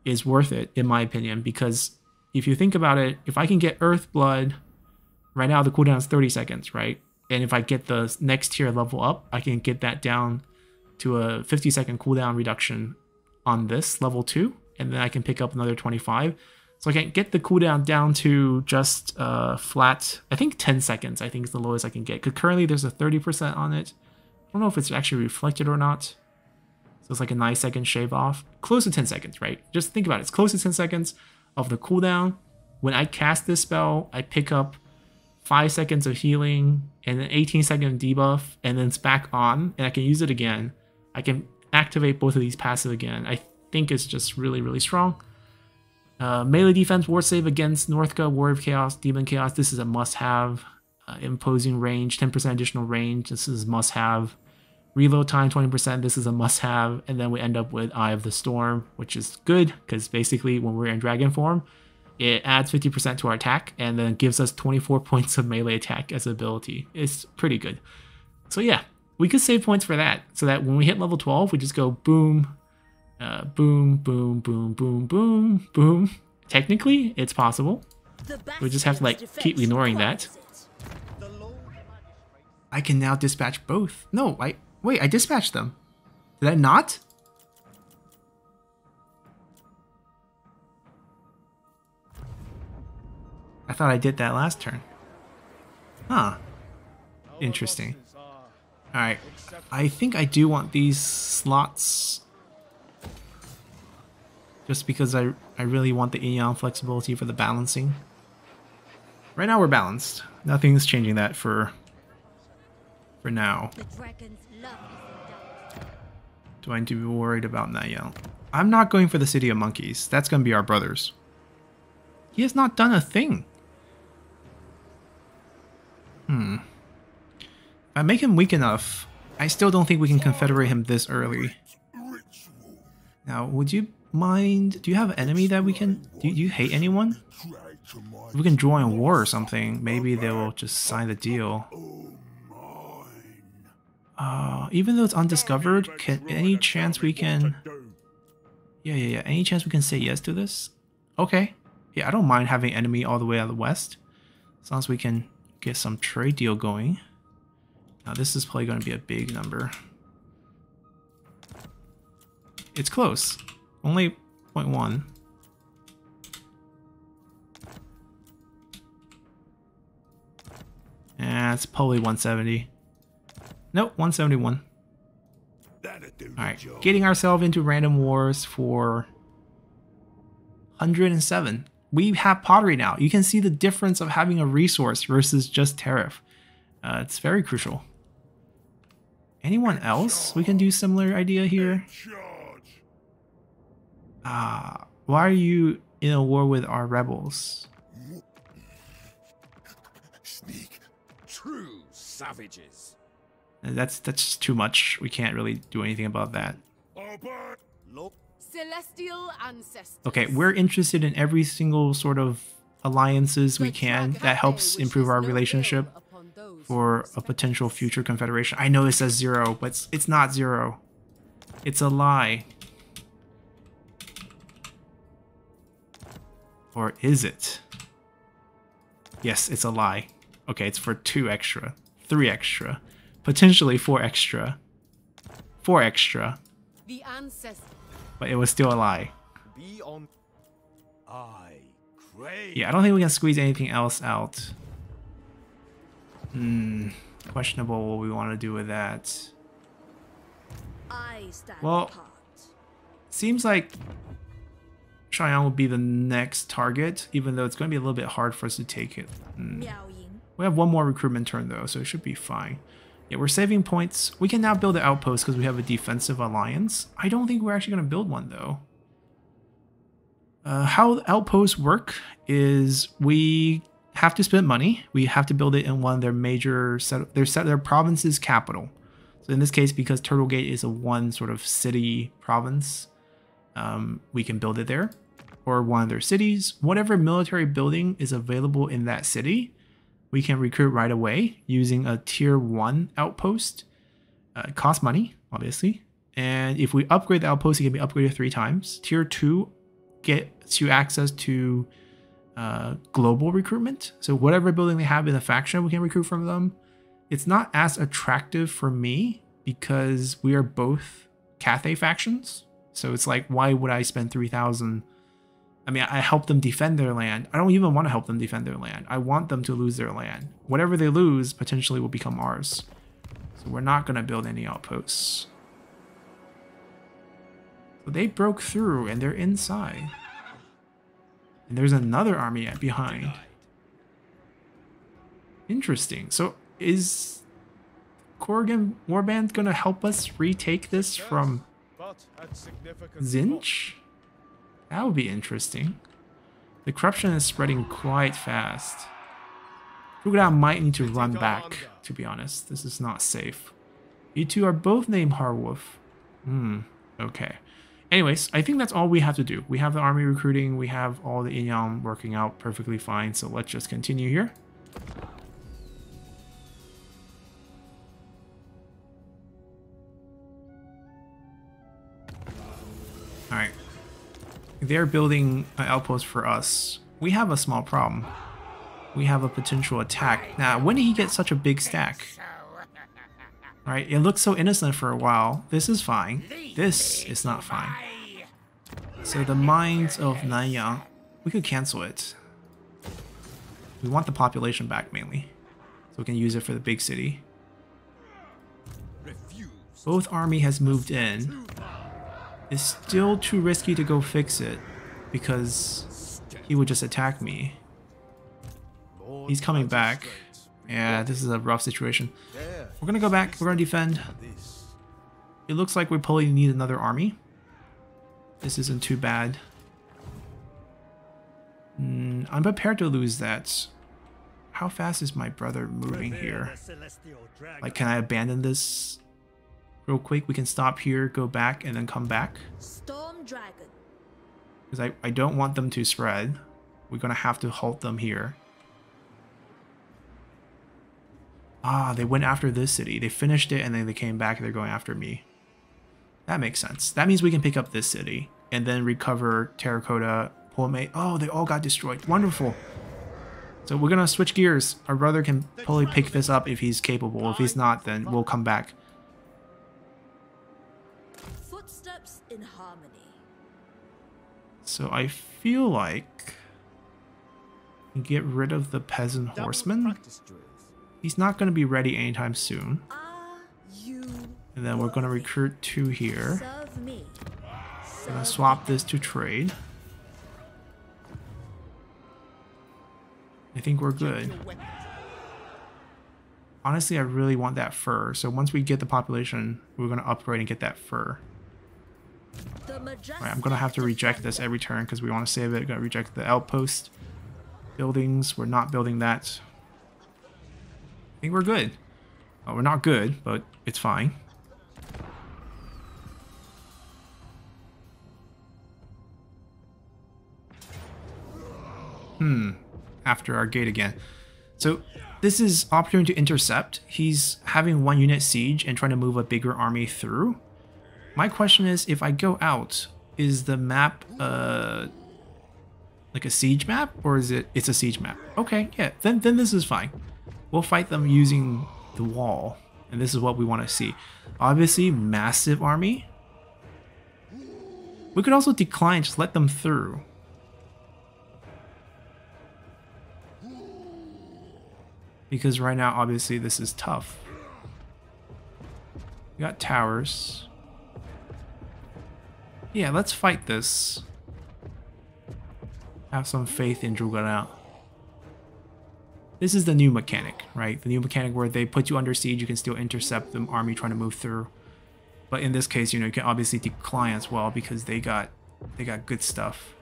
is worth it, in my opinion, because if you think about it, if I can get Earth Blood, right now the cooldown is 30 seconds, right? And if I get the next tier level up, I can get that down to a 50-second cooldown reduction on this, level 2, and then I can pick up another 25. So I can get the cooldown down to just flat, I think 10 seconds, I think is the lowest I can get. Because currently there's a 30% on it. I don't know if it's actually reflected or not. So it's like a 9-second shave off. Close to 10 seconds, right? Just think about it. It's close to 10 seconds of the cooldown. When I cast this spell, I pick up 5 seconds of healing and then 18-second debuff. And then it's back on and I can use it again. I can activate both of these passive again. I think it's just really, really strong. Melee defense, war save against Northka, Warrior of Chaos, Demon Chaos. This is a must-have. Imposing range, 10% additional range. This is must-have. Reload time, 20%. This is a must-have. And then we end up with Eye of the Storm, which is good because basically when we're in dragon form, it adds 50% to our attack and then gives us 24 points of melee attack as an ability. It's pretty good. So yeah, we could save points for that so that when we hit level 12, we just go boom. Boom, boom, boom, boom, boom, boom. Technically, it's possible. We just have to like keep ignoring that. I can now dispatch both. No, wait, I dispatched them. Did I not? I thought I did that last turn. Huh. Interesting. Alright. I think I do want these slots. Just because I really want the Eon flexibility for the balancing. Right now we're balanced. Nothing's changing that for now. Do I need to be worried about Nayel? I'm not going for the City of Monkeys. That's going to be our brothers. He has not done a thing. Hmm. If I make him weak enough, I still don't think we can confederate him this early. Now, would you mind... Do you have an enemy that we can... Do you hate anyone? If we can draw in war or something, maybe they will just sign the deal. Even though it's undiscovered, any chance we can say yes to this? Okay. Yeah, I don't mind having enemy all the way out of the west. As long as we can get some trade deal going. Now this is probably going to be a big number. It's close. Only 0.1. It's probably 170. Nope, 171. Alright, getting ourselves into random wars for 107. We have pottery now. You can see the difference of having a resource versus just tariff. It's very crucial. Anyone else we can do similar idea here? Why are you in a war with our rebels? Sneak. True savages. That's just too much. We can't really do anything about that. Celestial ancestors. Okay, we're interested in every single sort of alliances we can that helps improve our relationship for a potential future confederation. I know it says zero, but it's not zero. It's a lie. Or is it? Yes, it's a lie. Okay, it's for 2 extra, 3 extra. Potentially 4 extra. 4 extra. The ancestor. But it was still a lie. Yeah, I don't think we can squeeze anything else out. Questionable what we want to do with that. Well, seems like Shang Yang will be the next target, even though it's going to be a little bit hard for us to take it. We have one more recruitment turn though, so it should be fine. Yeah, we're saving points. We can now build an outpost because we have a defensive alliance. I don't think we're actually going to build one, though. How outposts work is we have to spend money. We have to build it in one of their major... their province's capital. So in this case, because Turtle Gate is a one sort of city province, we can build it there. Or one of their cities. Whatever military building is available in that city... We can recruit right away using a tier 1 outpost. It costs money, obviously. And if we upgrade the outpost, it can be upgraded 3 times. Tier 2 gets you access to global recruitment. So whatever building they have in the faction, we can recruit from them. It's not as attractive for me because we are both Cathay factions. So it's like, why would I spend 3,000... I mean, I help them defend their land. I don't even want to help them defend their land. I want them to lose their land. Whatever they lose potentially will become ours. So we're not going to build any outposts. But they broke through and they're inside. And there's another army behind. Interesting. So is Korrigan Warband going to help us retake this from Zinj? That would be interesting. The corruption is spreading quite fast. Rugra might need to run back, to be honest. This is not safe. You two are both named Harwolf. Okay. Anyways, I think that's all we have to do. We have the army recruiting. We have all the Inyam working out perfectly fine. So let's just continue here. Alright. They're building an outpost for us. we have a small problem. We have a potential attack. Now, when did he get such a big stack? Right, it looked so innocent for a while. This is fine. This is not fine. So the Mines of Nanyang, we could cancel it. We want the population back mainly, so we can use it for the big city. Both army has moved in. It's still too risky to go fix it because he would just attack me. He's coming back. Yeah, this is a rough situation. We're gonna go back, we're gonna defend. It looks like we probably need another army. This isn't too bad. I'm prepared to lose that. How fast is my brother moving here? Like, can I abandon this real quick? We can stop here, go back, and then come back. Storm Dragon. Because I don't want them to spread. We're gonna have to halt them here. Ah, they went after this city. They finished it and then they came back and they're going after me. That makes sense. That means we can pick up this city and then recover Terracotta, Polmate. Oh, they all got destroyed. Wonderful. So we're going to switch gears. Our brother can probably pick this up if he's capable. If he's not, then we'll come back. Footsteps in harmony. So I feel like we can get rid of the peasant horseman. He's not going to be ready anytime soon. And then we're going to recruit two here. We're going to swap this to trade. I think we're good. Honestly, I really want that fur. So once we get the population, we're going to upgrade and get that fur. Right, I'm going to have to reject this every turn because we want to save it. We're going to reject the outpost buildings. We're not building that. I think we're good. Well, we're not good, but it's fine. After our gate again. So this is opportunity to intercept. He's having one unit siege and trying to move a bigger army through. My question is, if I go out, is the map like a siege map, or is it? It's a siege map. Okay, yeah. Then this is fine. We'll fight them using the wall, and this is what we want to see. Obviously, massive army. We could also decline, just let them through. Because right now, obviously, this is tough. We got towers. Yeah, let's fight this. Have some faith in Drogon out. This is the new mechanic, right? The new mechanic where they put you under siege, you can still intercept the army trying to move through. But in this case, you know, you can obviously decline as well because they got good stuff.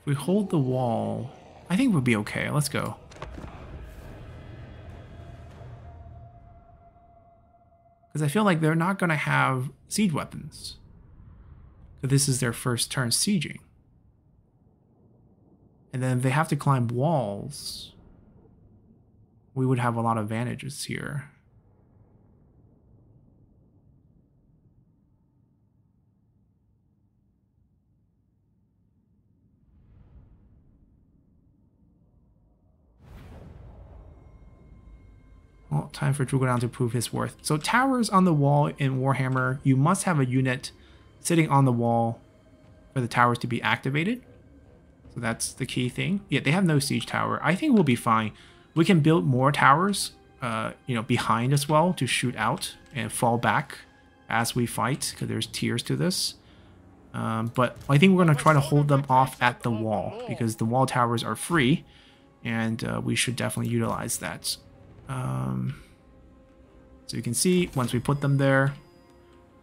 If we hold the wall, I think we'll be okay. Let's go. Because I feel like they're not going to have siege weapons. This is their first turn sieging. And then if they have to climb walls, we would have a lot of advantages here. Well, time for Drogon to prove his worth. So towers on the wall in Warhammer, you must have a unit sitting on the wall for the towers to be activated. So that's the key thing. Yeah, they have no siege tower. I think we'll be fine. We can build more towers, you know, behind as well to shoot out and fall back as we fight, because there's tiers to this. But I think we're going to try to hold them off at the wall, because the wall towers are free, and we should definitely utilize that. So you can see, once we put them there,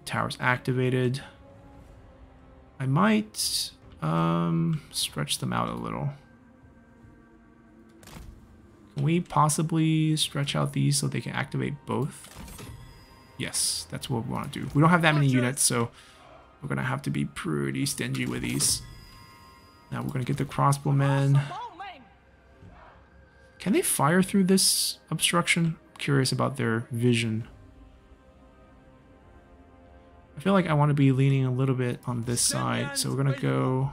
towers activated. I might stretch them out a little. Can we possibly stretch out these so they can activate both? Yes, that's what we want to do. We don't have that many units, so we're going to have to be pretty stingy with these. Now we're going to get the crossbowmen. Can they fire through this obstruction? I'm curious about their vision. I feel like I want to be leaning a little bit on this side, so we're going to go...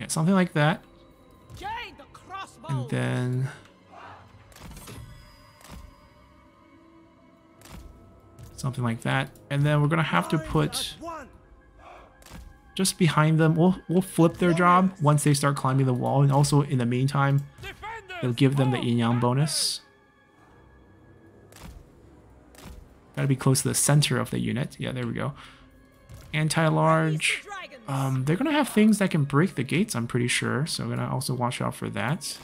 yeah, something like that. And then... something like that. And then we're going to have to put... just behind them, we'll flip their job once they start climbing the wall, and also in the meantime, they'll give them the yin yang bonus. Gotta be close to the center of the unit. Yeah, there we go. Anti-large. They're gonna have things that can break the gates, I'm pretty sure, so I'm gonna also watch out for that.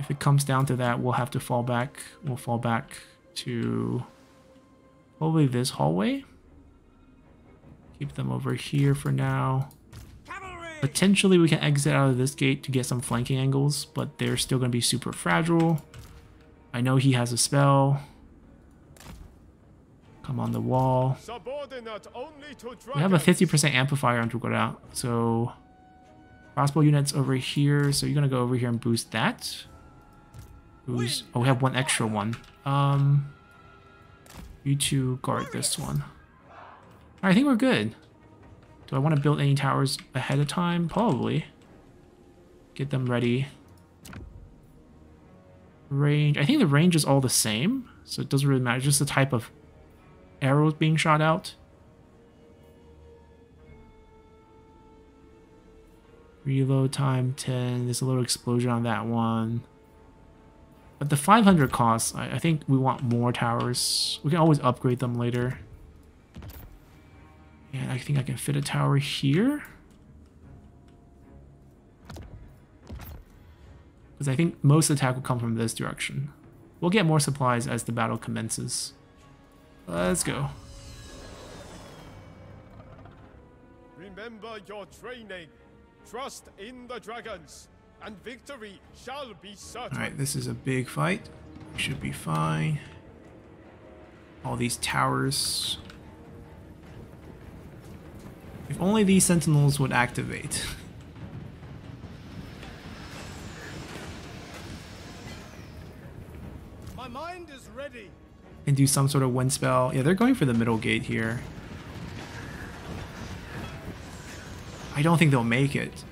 If it comes down to that, we'll have to fall back. We'll fall back to... probably this hallway. Keep them over here for now. Potentially we can exit out of this gate to get some flanking angles, but they're still going to be super fragile. I know he has a spell. Come on the wall. We have a 50% amplifier on Drogon, so crossbow units over here, so you're going to go over here and boost that. Boost. Oh, we have one extra one. You two guard this one. Alright, I think we're good. Do I want to build any towers ahead of time? Probably. Get them ready. Range. I think the range is all the same, so it doesn't really matter. Just the type of arrows being shot out. 3 load time 10. There's a little explosion on that one. But the 500 costs, I think we want more towers. We can always upgrade them later. And I think I can fit a tower here. Because I think most attack will come from this direction. We'll get more supplies as the battle commences. Let's go. Remember your training. Trust in the dragons. And victory shall be certain. Alright, this is a big fight. We should be fine. All these towers. If only these sentinels would activate. My mind is ready. And do some sort of wind spell. Yeah, they're going for the middle gate here. I don't think they'll make it.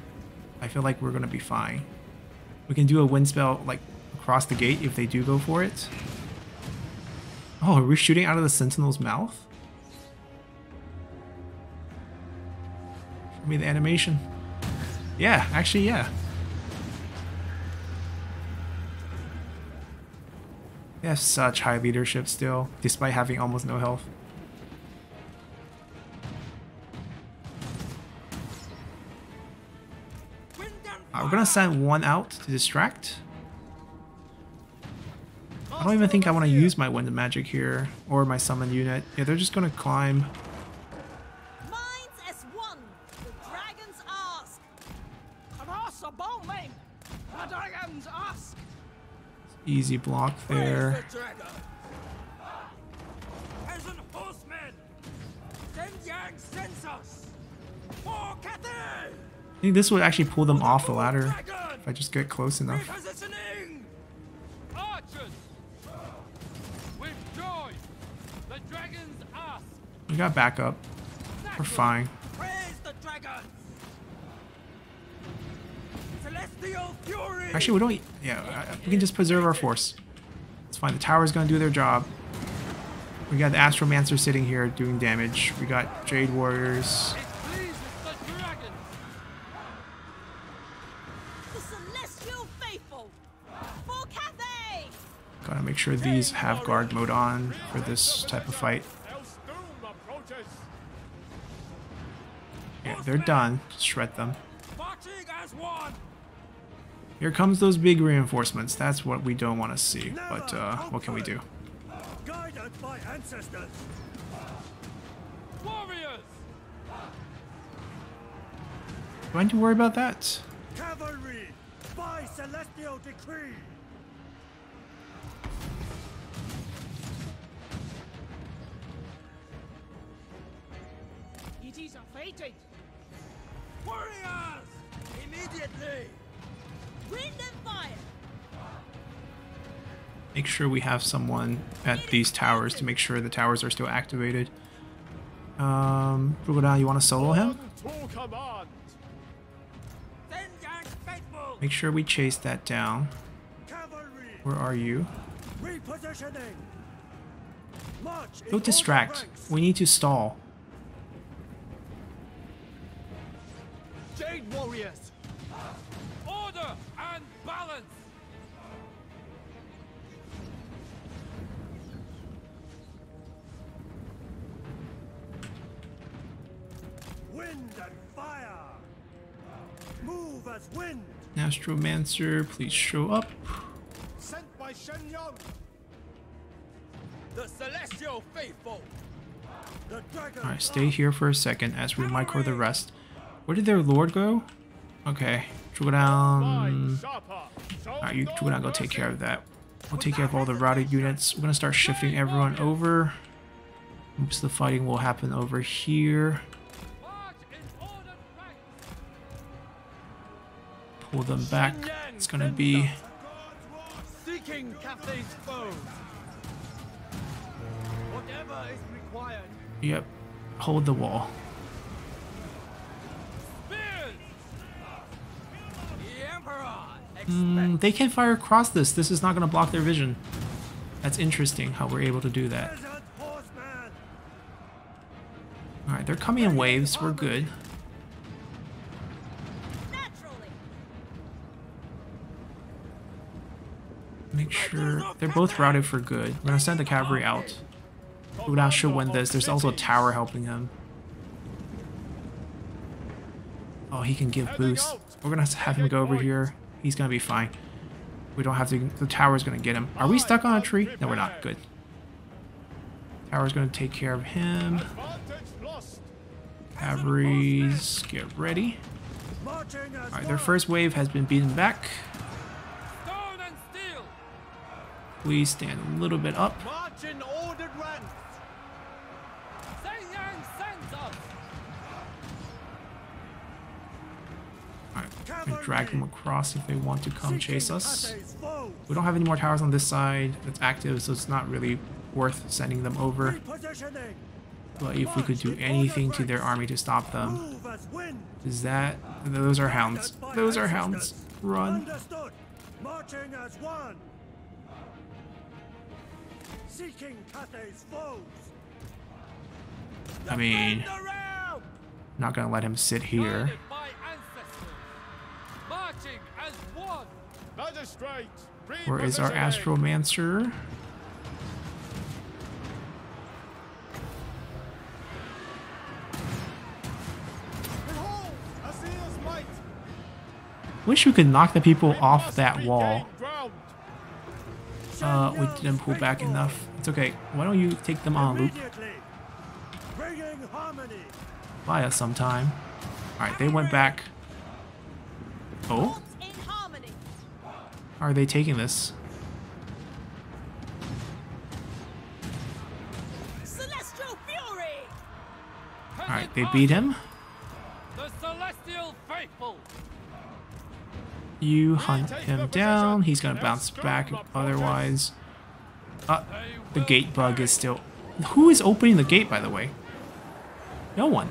I feel like we're going to be fine. We can do a wind spell like across the gate if they do go for it. Oh, are we shooting out of the sentinel's mouth? Show me the animation. Yeah, actually, yeah. They have such high leadership still, despite having almost no health. We're gonna send one out to distract. I don't even think I want to use my wind magic here or my summon unit. Yeah, they're just gonna climb. Easy block there. I think this would actually pull them off the ladder if I just get close enough. We got backup. We're fine. Actually, we don't. Yeah, we can just preserve our force. It's fine. The tower's gonna do their job. We got the Astromancer sitting here doing damage. We got Jade Warriors. Gotta make sure these have guard mode on for this type of fight. Yeah, they're done. Just shred them. Here comes those big reinforcements. That's what we don't want to see. But what can we do? Guided by ancestors. Warriors. Do I need to worry about that? Cavalry by celestial decree. Warriors! Immediately! Bring them fire! Make sure we have someone at these towers to make sure the towers are still activated. Drogon, you want to solo him? Make sure we chase that down. Where are you? Don't distract. We need to stall. Jade Warriors! Order and balance! Wind and fire! Move as wind! Astromancer, please show up. Sent by Shang Yang! The Celestial Faithful! Alright, stay here for a second as we micro the rest. Where did their lord go? Okay, Drogon. Alright, you Drogon, go take care of that. We'll take care of all the routed units. We're gonna start shifting everyone over. Oops, the fighting will happen over here. Pull them back. It's gonna be seeking Cathay's foes. Whatever is required. Yep. Hold the wall. They can fire across this. This is not gonna block their vision. That's interesting how we're able to do that. Alright, they're coming in waves, we're good. Make sure they're both routed for good. We're gonna send the cavalry out. Udao should win this. There's also a tower helping him. Oh, he can give boost. We're gonna have him go over here. He's gonna be fine. We don't have to. The tower's gonna get him. Are we stuck on a tree? No, we're not. Good. Tower's gonna take care of him. Cavalry's get ready. Alright, their first wave has been beaten back. Please stand a little bit up. Alright, we can drag them across if they want to come chase us. We don't have any more towers on this side that's active, so it's not really worth sending them over. But if we could do anything to their army to stop them, is that... Those are hounds. Those are hounds. Run. I mean, not gonna let him sit here. Where is our Astromancer? Wish we could knock the people off that wall. We didn't pull back enough. It's okay. Why don't you take them on loop? Buy us sometime. Alright, they went back. Oh? How are they taking this? Alright, they beat him. You hunt him down. He's gonna bounce back otherwise. The gate bug is still... Who is opening the gate, by the way? No one.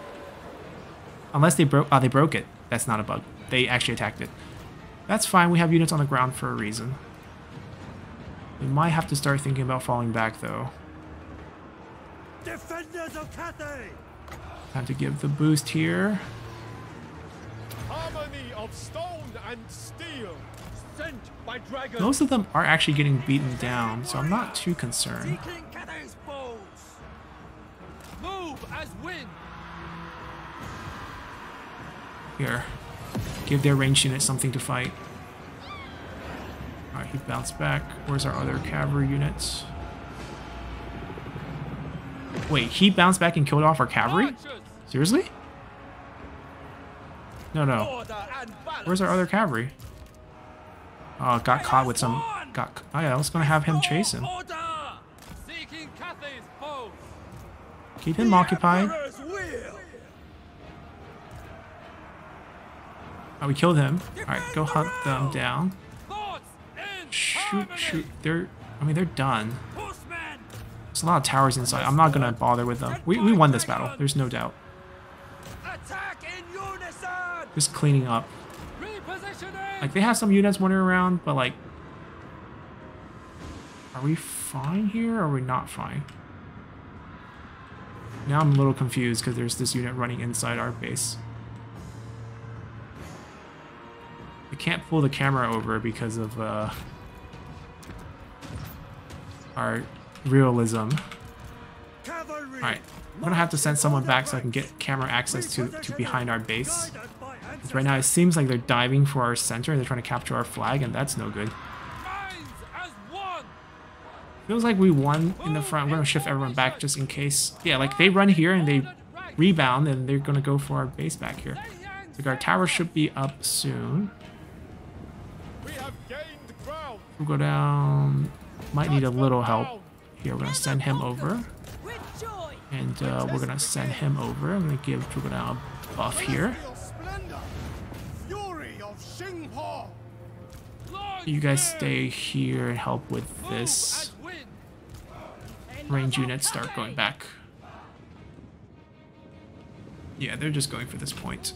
Unless they broke... they broke it. That's not a bug. They actually attacked it. That's fine. We have units on the ground for a reason. We might have to start thinking about falling back, though. Defenders of Cathay! Time to give the boost here. Harmony of Stone and Steel, sent by Dragon. Most of them are actually getting beaten down, so I'm not too concerned. Move as wind. Here, give their ranged unit something to fight. Alright, he bounced back. Where's our other cavalry units? Wait, he bounced back and killed off our cavalry? Seriously? No, no. Where's our other cavalry? Oh, got caught with some... Oh yeah, I was gonna have him chase him. Keep him occupied. Oh, we killed him. Alright, go hunt them down. Shoot, shoot. I mean, they're done. There's a lot of towers inside. I'm not gonna bother with them. We won this battle. There's no doubt. Just cleaning up. Like, they have some units wandering around, but like... Are we fine here, or are we not fine? Now I'm a little confused, because there's this unit running inside our base. I can't pull the camera over because of our realism. Alright, I'm gonna have to send someone back so I can get camera access to behind our base. Because right now it seems like they're diving for our center and they're trying to capture our flag, and that's no good. Feels like we won in the front. We're gonna shift everyone back just in case. Yeah, like they run here and they rebound and they're gonna go for our base back here. Like our tower should be up soon. We'll go down. Might need a little help here. We're gonna send him over, and we're gonna send him over. I'm gonna give Drogon a buff here. You guys stay here and help with this. Range units start going back. Yeah, they're just going for this point.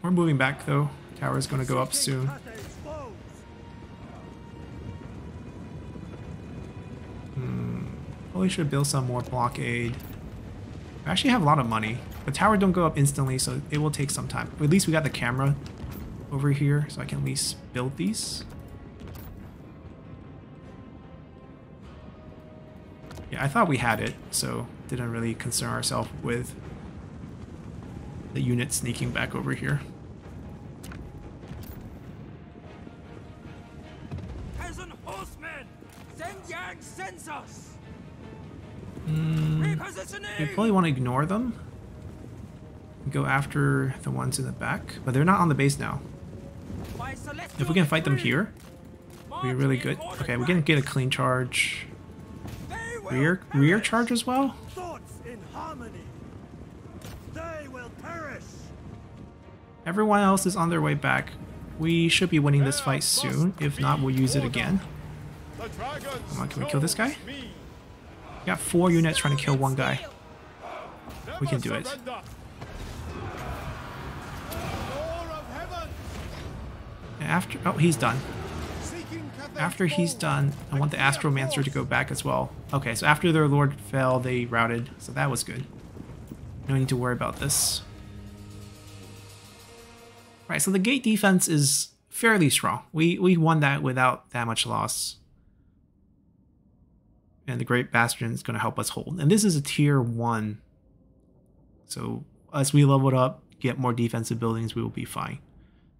We're moving back though. Tower's gonna go up soon. Probably should build some more blockade. We actually have a lot of money. The tower don't go up instantly, so it will take some time. But at least we got the camera over here, so I can at least build these. Yeah, I thought we had it, so didn't really concern ourselves with the unit sneaking back over here. We probably want to ignore them. Go after the ones in the back, but they're not on the base now. If we can fight them here, we're really good. Okay, we're gonna get a clean charge. Rear charge as well. Everyone else is on their way back. We should be winning this fight soon. If not, we'll use it again. Come on, can we kill this guy? We got 4 units trying to kill one guy. We can do it. After, oh, he's done. After he's done, I want the Astromancer to go back as well. Okay, so after their lord fell, they routed, so that was good. No need to worry about this. Alright, so the gate defense is fairly strong. We won that without that much loss. And the Great Bastion is going to help us hold. And this is a tier 1. So as we level it up, get more defensive buildings, we will be fine.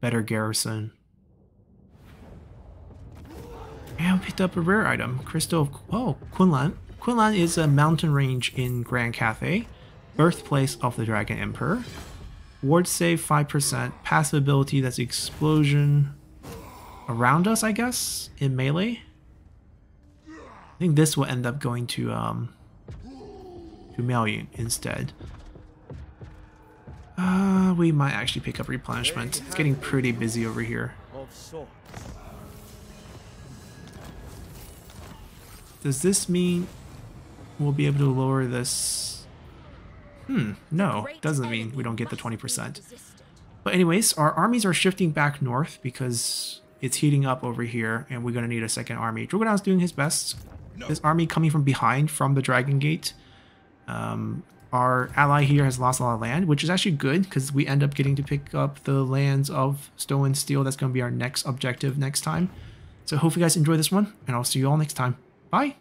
Better garrison. And we picked up a rare item, Crystal of Quinlan. Quinlan is a mountain range in Grand Cathay, birthplace of the Dragon Emperor. Ward save 5%, passive ability that's explosion around us, I guess, in melee. I think this will end up going to Miao Ying instead. We might actually pick up replenishment. It's getting pretty busy over here. Does this mean we'll be able to lower this? No, doesn't mean we don't get the 20%. But anyways, our armies are shifting back north because it's heating up over here and we're going to need a second army. Drogon's doing his best. This army coming from behind from the Dragon Gate. Our ally here has lost a lot of land, which is actually good because we end up getting to pick up the lands of Stone and Steel. That's going to be our next objective next time. So hope you guys enjoy this one, and I'll see you all next time. Bye!